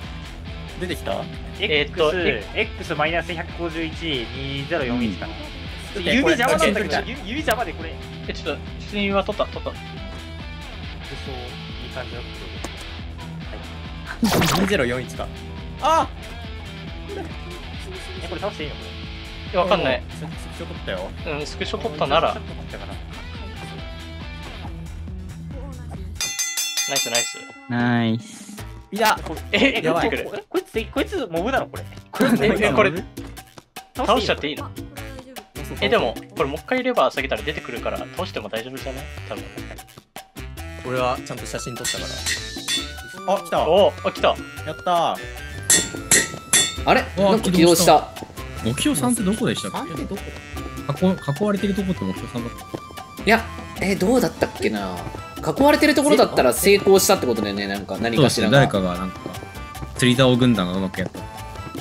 出てきた？X マイナス1512041かな。指邪魔なんだけど、指邪魔でこれ。ちょっと出演は取った。いい感じだった。2041か。あ。これ倒していいのこれ？わかんない。スクショ取ったよ。スクショ取ったなら。ナイス。いや、やばい。こいつモブだろこれ。これ倒しちゃっていいの？でもこれもう一回レバー下げたら出てくるから倒しても大丈夫じゃない？多分。俺はちゃんと写真撮ったから。あ、来た。来た。やった。あれ？なんか起動した。目標3ってどこでしたっけ？囲われてるとこって目標3だった。いや、どうだったっけな。囲われてるところだったら成功したってことだよね、なんか何かしらが。誰かがなんか釣り竿軍団がうまくやった。まあ、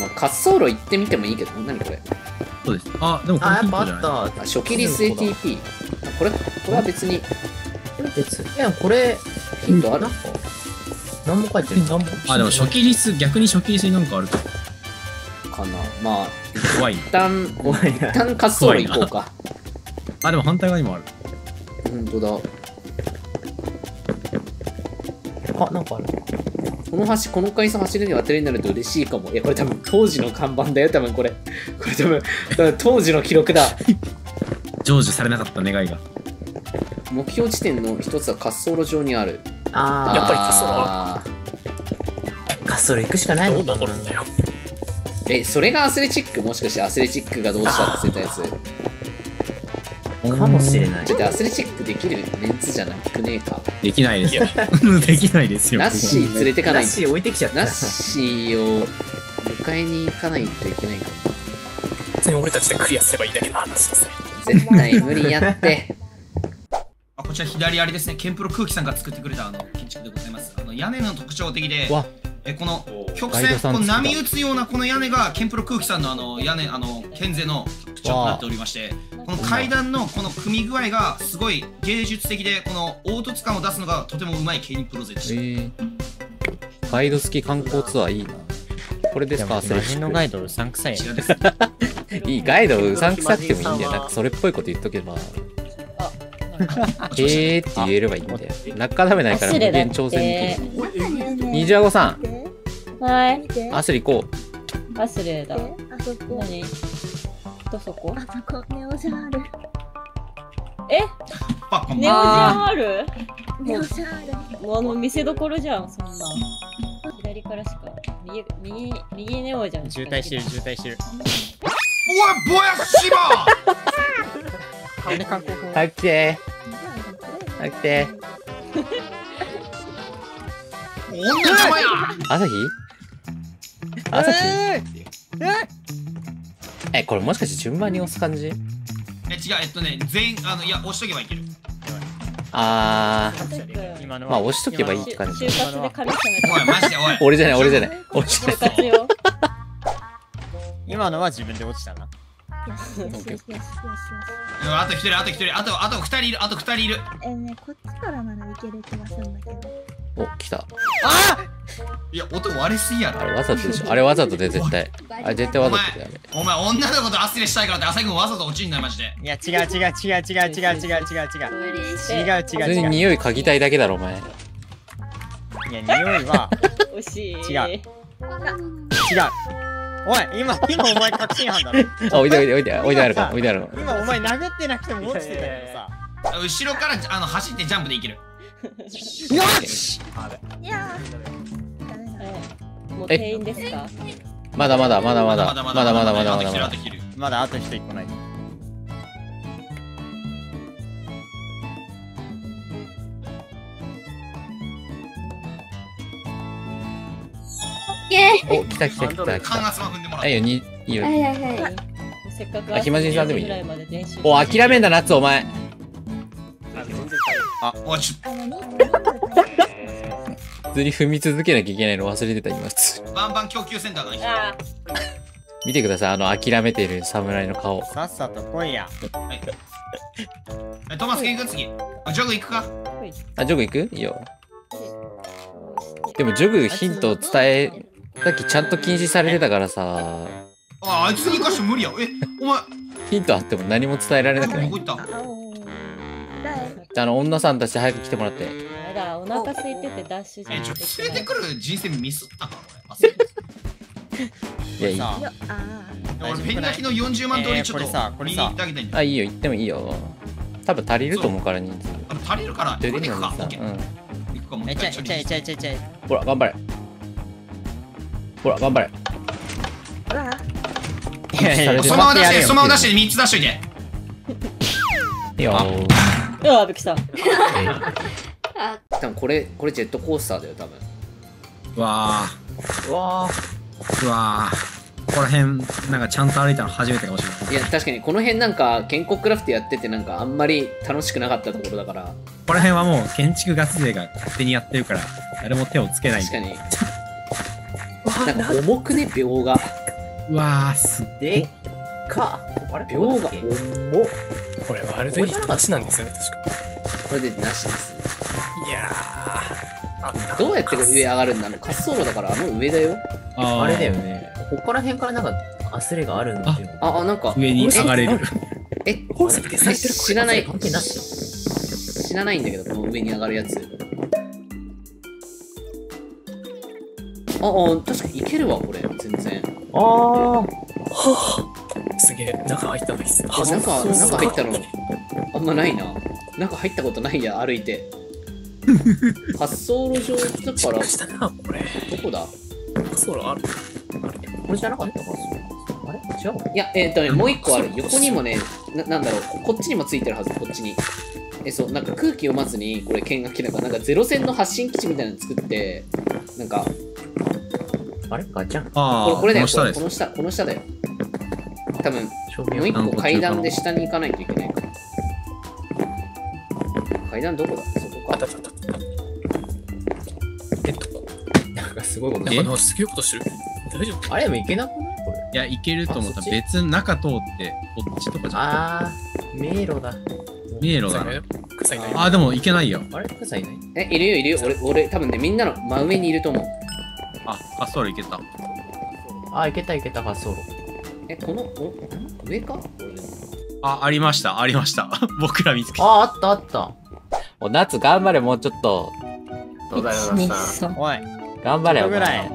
滑走路行ってみてもいいけど、何これ。そうです。あ、でもこれヒントじゃない。あ、初期リス ATP。これは別に。いや、これヒントある？何も書いてない。あ、でも初期リス、逆に初期リスになんかあるかな。まあ、怖い。一旦滑走路行こうか。あ、でも反対側にもある。本当だ。あ、なんかある。この階層走るに当てるになると嬉しいかも。いや、これ多分当時の看板だよ、多分これ。これ多分当時の記録だ。成就されなかった願いが。目標地点の一つは滑走路上にある。ああ、やっぱり滑走路行くしかないの？どうなるんだよ。それがアスレチック？もしかしてアスレチックがどうしたって言ったやつ？かもしれない。ちょっとアスレチックできるメンツじゃなくねえか。できないですよ。ナッシー連れてかない。ナッシー置いてきちゃった。ナッシーを迎えに行かないといけないから。別に俺たちでクリアすればいいだけの話です。絶対無理やって。あ、こっちら左あれですね、ケンプロ空気さんが作ってくれた建築でございます。屋根の特徴的で、この曲線、この波打つようなこの屋根がケンプロ空気さんの屋根、県勢の特徴となっておりまして、この階段のこの組み具合がすごい芸術的で、この凹凸感を出すのがとてもうまいケンプロ勢でした。ガイド付き観光ツアーいいな。これですか、最近のガイドうさんくさい。いいガイドうさんくさくてもいいんだよ。なんかそれっぽいこと言っとけば。へーって言えればいいんだよ。中ダメないから無限挑戦できる。ニジアゴさん。はい。アスリ行こう。アスレだ。何？どそこ？あそこネオジャール。え？ネオジャール？ネオジャール。見せどころじゃんそんな。左からしか。右ネオじゃん。渋滞してる。おいぼやしま。たっけー朝日これもしかして順番に押す感じ？違う、いや、押しとけばいける。まあ押しとけばいいって感じ。俺じゃない今のは自分で落ちたな。あと1人あと2人いるこっちからならいける気がするんだけど。お、来た。いや、音割れすぎやろ。あれわざとでしょ。あれわざとで絶対。あれ絶対わざとで。お前女の子とアスレしたいからって朝日くんわざと落ちんないマジで。いや違う。普通に匂い嗅ぎたいだけだろお前。いや匂いは惜しい。違う。おい、今お前確信犯だろ。置いてあるか。今お前殴ってなくても落ちてたけどさ。後ろから走ってジャンプでいける。よし。いや。もう定員ですか？まだあと1人来ない。お、来た。いいよ。せっかく暇人さんでもいい。お、諦めんだなつお前。普通に踏み続けなきゃいけないの忘れてた今。バンバン供給センターだね。見てください諦めてる侍の顔。さっさと来いや。トマスケン君次。ジョグ行くか？ジョグ行く？いいよ。でもジョグヒントを伝え。さっきちゃんと禁止されてたからさ。あいつに関して無理や。お前ヒントあっても何も伝えられなくない？女さんたち早く来てもらって。お腹空いててダッシュじゃん。連れてくる人生ミスったかいやいいよ。俺ペンダキの40万通りちょっと見に行ってあげたいんだ。いいよ行ってもいいよ。多分足りると思うから人数。足りるから出てくか。ほら頑張れ。そのまま出して、3つ出しといて。いやー。うわ、びっくりした。多分これジェットコースターだよ、多分。うわあ。ここら辺、なんかちゃんと歩いたの初めてかもしれない。いや、確かにこの辺なんか、建国クラフトやってて、なんかあんまり楽しくなかったところだから。ここら辺はもう、建築ガス勢が勝手にやってるから、誰も手をつけない。確かに。なんか重くね、秒が。うわー、すでっか。秒が重っ。これはあれでなしなんですよね、確か。これでなしです。いやー。どうやって上上がるんだろう。滑走路だから、上だよ。あれだよね。ここら辺からなんか、アスレがあるんだよ。なんか。上に上がれる。宝石って知らないんだけど、この上に上がるやつ。確かにいけるわ、これ、全然。すげえ、中入ったのいいっすね。中入ったの、あんまないな。中入ったことないや、歩いて。滑走路上だから、どこだ？滑走路ある？これじゃなかったかあれ違う？いや、もう一個ある。横にもね、なんだろう、こっちにもついてるはず、こっちに。そう、なんか空気読まずに、これ、見学機なんかゼロ戦の発信基地みたいなの作って、なんか、あれガチャン。これだよ、この下だよ。多分、もう一個階段で下に行かないといけないから。階段どこだ、そこか。あったあったあった。なんかすごいことね。なんかすげえことしてる。大丈夫？あれでも行けなくないこれ。いや、行けると思った。別の中通って、こっちとかじゃなくて。あー、迷路だ。迷路だね。あー、でも行けないよ。あれ草いない？え、いるよいるよ。俺、多分ね、みんなの真上にいると思う。あ、滑走路行けた。あ、行けた、滑走路。え、この、上か？あ、ありました。僕ら見つけた。あ、あった。お、夏頑張れ、もうちょっと。どうだよ、夏さん。おい。頑張れよ。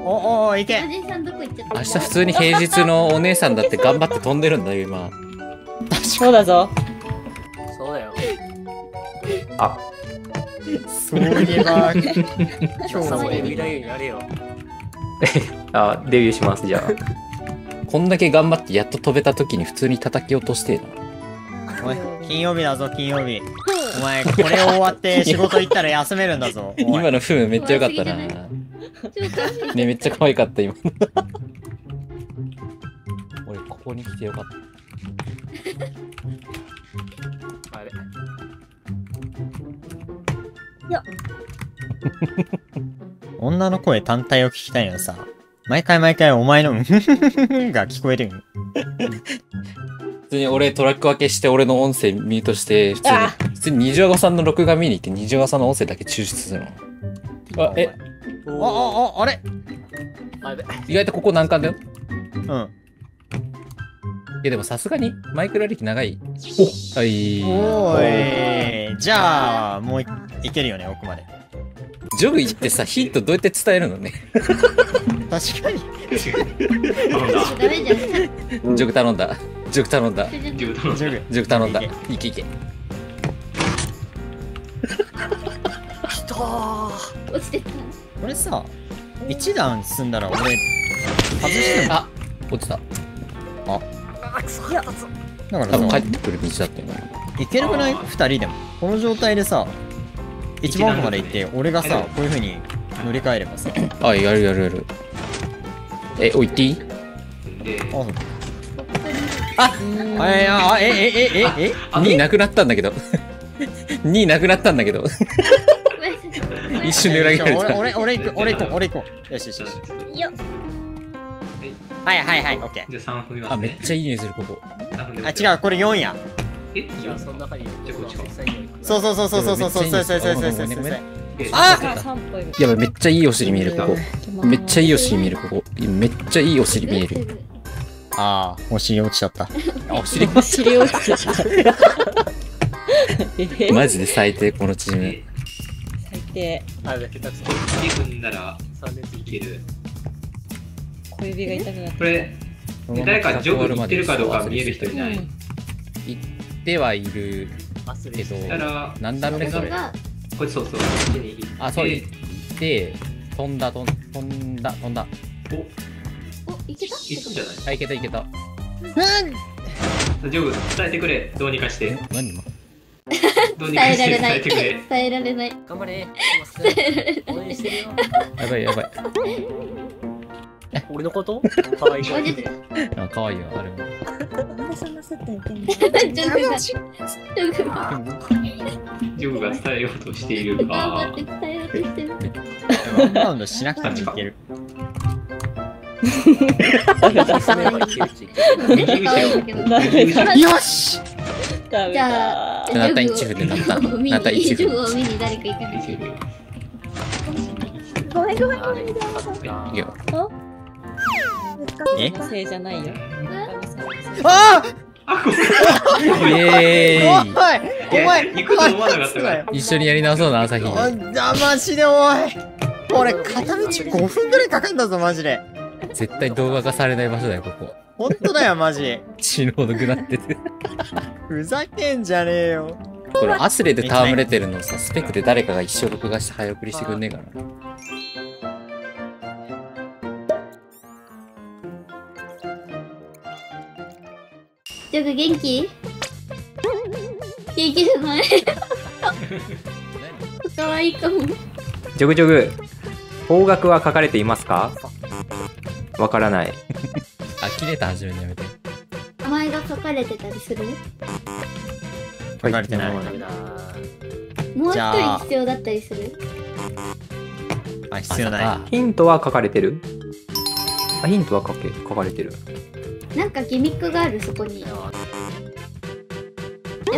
お、行け。明日普通に平日のお姉さんだって頑張って飛んでるんだよ、今。そうだぞ。そうだよ。あ、そういえば、今日もエビラユになれよ。あ、デビューします、じゃあ。こんだけ頑張ってやっと飛べたときに普通に叩き落としてえな。おい、金曜日だぞ、金曜日。お前、これ終わって仕事行ったら休めるんだぞ。今のフームめっちゃ良かったな。ね、めっちゃ可愛かった、今。俺、ここに来てよかった。あれ。いや。女の声単体を聞きたいのさ。毎回お前のうんふふふが聞こえるよ。普通に俺トラック分けして俺の音声ミュートして普通に二条川さんの録画見に行って二条川さんの音声だけ抽出するの。あえあれ意外とここ難関だよ。うん。いやでもさすがにマイクラ歴長い。おはい。おいじゃあもういけるよね奥まで。ジョグ行ってさヒントどうやって伝えるのね。確かに。ジョグ頼んだ。いけ。きたー。落ちてった。これさ、一段進んだら俺外してる。あ、落ちた。あ、くそやだぞ。だから多分帰ってくる道だったよね。いけるくない？2人でも。この状態でさ、一番奥まで行って、俺がさ、こういう風に乗り換えればさ。あ、やる。え、置いていい？あ、2なくなったんだけど。一瞬で裏切られた。俺行こう。よし。はい、オッケー。じゃあ3分。あ、めっちゃいいねするここ。あ、違う、これ4や。え？その中に。そう。あやばい、めっちゃいいお尻見えるここ。ああ、お尻落ちちゃった。お尻落ちちゃった。マジで最低、このチーム。最低。あ、だけど、2分なら3列いける。小指が痛くなった。これ、誰かジョブ行ってるかどうか見える人いない？行ってはいるけど、何段目それ？こっちそう。あ、そう行って、飛んだ。お、いけた？行くんじゃない？あ、いけた。大丈夫、伝えてくれ、どうにかして。何も。伝えられない。頑張れ。応援してるよ。やばい。俺のこと？可愛い。可愛いよ、あれも。なんでそんなすったいけない。ジョグが伝えようとしているか。ワンバウンドしなくてもいける。よし。じゃあナタ一フでナタ一フ。見に誰か行かない。ごめん。いや。え？せいじゃないよ。ああ。お前行くと思わなかったから一緒にやり直そうな朝日。マジでおい俺片道5分ぐらいかかるんだぞマジで。絶対動画化されない場所だよここ。本当だよマジ死ぬほど下っててふざけんじゃねえよ。これアスレで戯れてるのさスペックで誰かが一生録画して早送りしてくんねえかな。ジョグ元気じゃないかわいいかも。ジョグ方角は書かれていますか？わからない。あ、切れた初めにやめて。名前が書かれてたりする？書かれてない。もう一人必要だったりする。あ、必要ない。ヒントは書かれてる。あ、ヒントは書かれてる。なんかギミックがある、そこに。や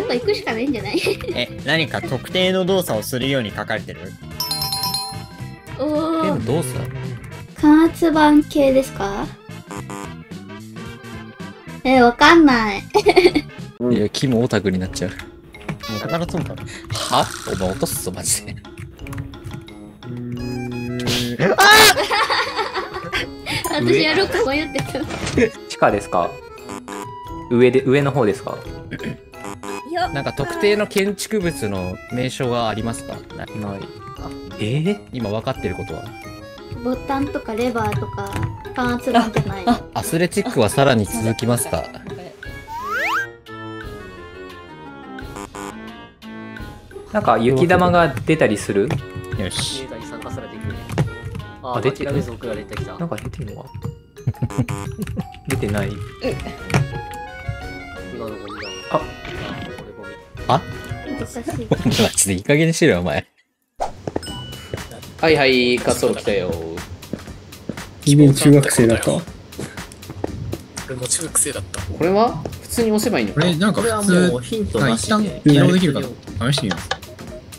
っぱ行くしかないんじゃない？え、何か特定の動作をするように書かれてる？おお。でも動作？加圧板系ですか？え、わかんない。いや、キモオタクになっちゃう。宝トンボ。は？お前落とすぞマジで。ああ！私やろうか迷ってた。地下ですか？上の方ですか？なんか特定の建築物の名称はありますか？ない。今分かってることはボタンとかレバーとかパンツなんてない。アスレチックはさらに続きますか？なんか雪玉が出たりする。よし、あ、出てる。なんか出てるのは出てない。ああ、マジでいい加減にしてるよお前。はいはい、滑走路来たよ。君中学生だった。俺も中学生だった。これは普通に押せばいいのか。え、なんか普通もうヒント一旦移動できるから試してみます。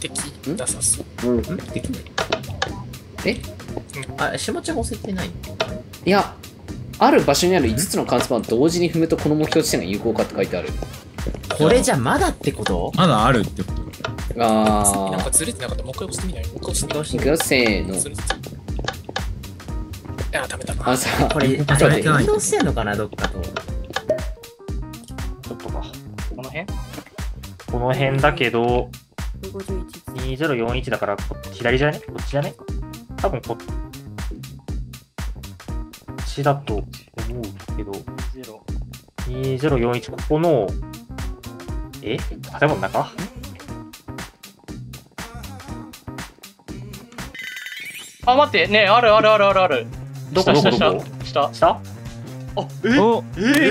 できなさそう。うん、できない。え、あ、しまちゃん押せてない。いや、ある場所にある5つの関数を同時に踏むとこの目標地点が有効かって書いてある。これじゃまだってこと？まだあるってこと。ああ、なんかずれてなかった。もう一回押してみない？もう一回押してみない？せーの。あ、ダメだな。あ、さあ、これ、ちょっと待って、移動してんのかな、どっかと。どこか。この辺？この辺だけど、2041だから、左じゃね？こっちじゃね？多分こっちだと思うけど、2041、ここの、建物の中？あ、待って、ね、ある。どこ下。あ、な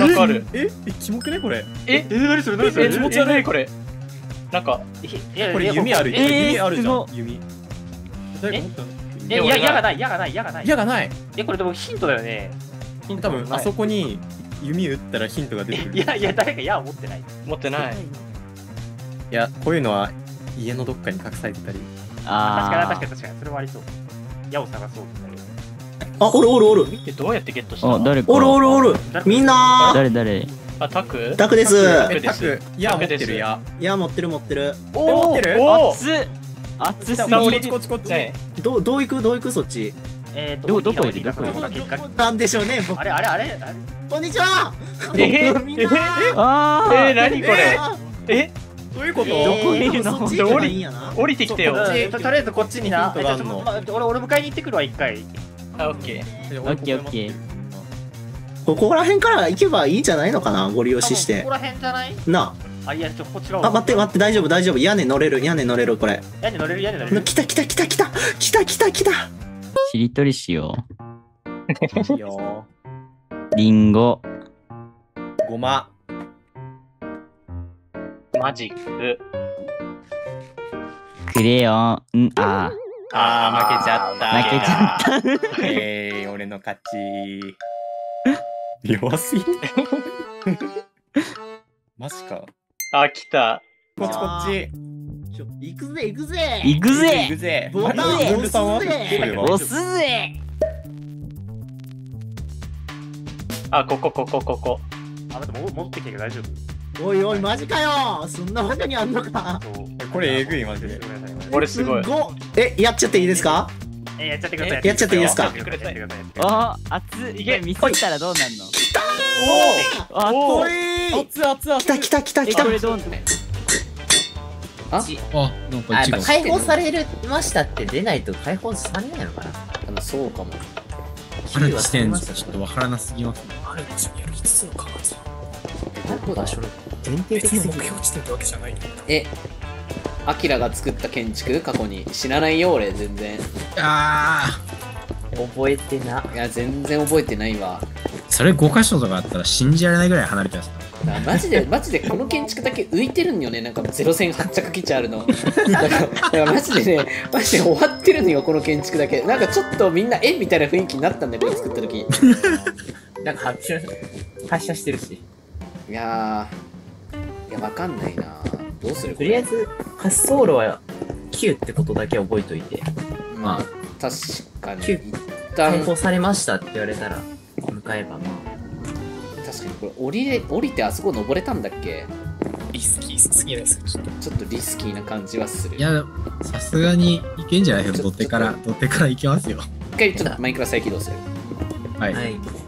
んかある。キモくないこれ。何それ何それ。気持ち悪いこれ。なんか、これ弓ある。弓あるじゃん。弓。矢がない。これでもヒントだよね。ヒント多分あそこに弓打ったらヒントが出てくる。いや誰か矢持ってない。いや、こういうのは家のどっかに隠されてたり。確かにそれもありそう。矢を探そう。あ、おる。どうやってゲットしたの？おる。みんな。誰？あ、タクです。矢持ってるや。矢持ってる。持ってる。熱っ。こっち。どう行くそっち。どこ行く？なんでしょうね。あれ。こんにちは。みんな。何これ？どういうこと？どこにいるの？降りてきてよ。とりあえずこっちにな。俺迎えに行ってくるわ一回。オッケー。ここら辺から行けばいいんじゃないのかな、ご利用しして。ここら辺じゃない？なあ。あ、いやちょっとこちら。あ、待って大丈夫。屋根乗れるこれ。屋根乗れる。来た。しりとりしよう。リンゴ。ごま。マジック。クレヨン。負けちゃった。俺の勝ち。弱すぎて。マジか。あ、来た。こっち。行くぜ。ボタン押すぜ。あ、ここ。あ、待って、持ってきて大丈夫。おい、マジかよ。そんなわけにあんのか。これえぐいマジで。俺すごい。やっちゃっていいですか？やっちゃっていいですか？ああ、熱い。見つけたらどうなんの？きたー！おー！熱い。きた。これどうなの？なんか違う。解放されましたって出ないと解放されないのかな？でもそうかも。ある地点ちょっとわからなすぎますね。ある場所にある5つの関数。どこだ？それ限定的な目標地点ってわけじゃないんだ。アキラが作った建築過去に知らないよ俺全然。覚えてな。いや全然覚えてないわ。それ5箇所とかあったら信じられないぐらい離れてました。マジでこの建築だけ浮いてるんよね。なんかゼロ戦発着基地あるのだからマジで終わってるのよこの建築だけ。なんかちょっとみんなみたいな雰囲気になったんだけど作った時なんか発射してるし、いやわかんないな。どうするこれ。とりあえず滑走路は9ってことだけ覚えといて、まあ確かに一旦変更されましたって言われたら向かえば、まあ確かにこれ降りてあそこ登れたんだっけ。リスキーすぎないですか。ちょっとリスキーな感じはする。いやさすがにいけんじゃないよ。取ってから行きますよ。一回ちょっとマインクラ再起動する。はい。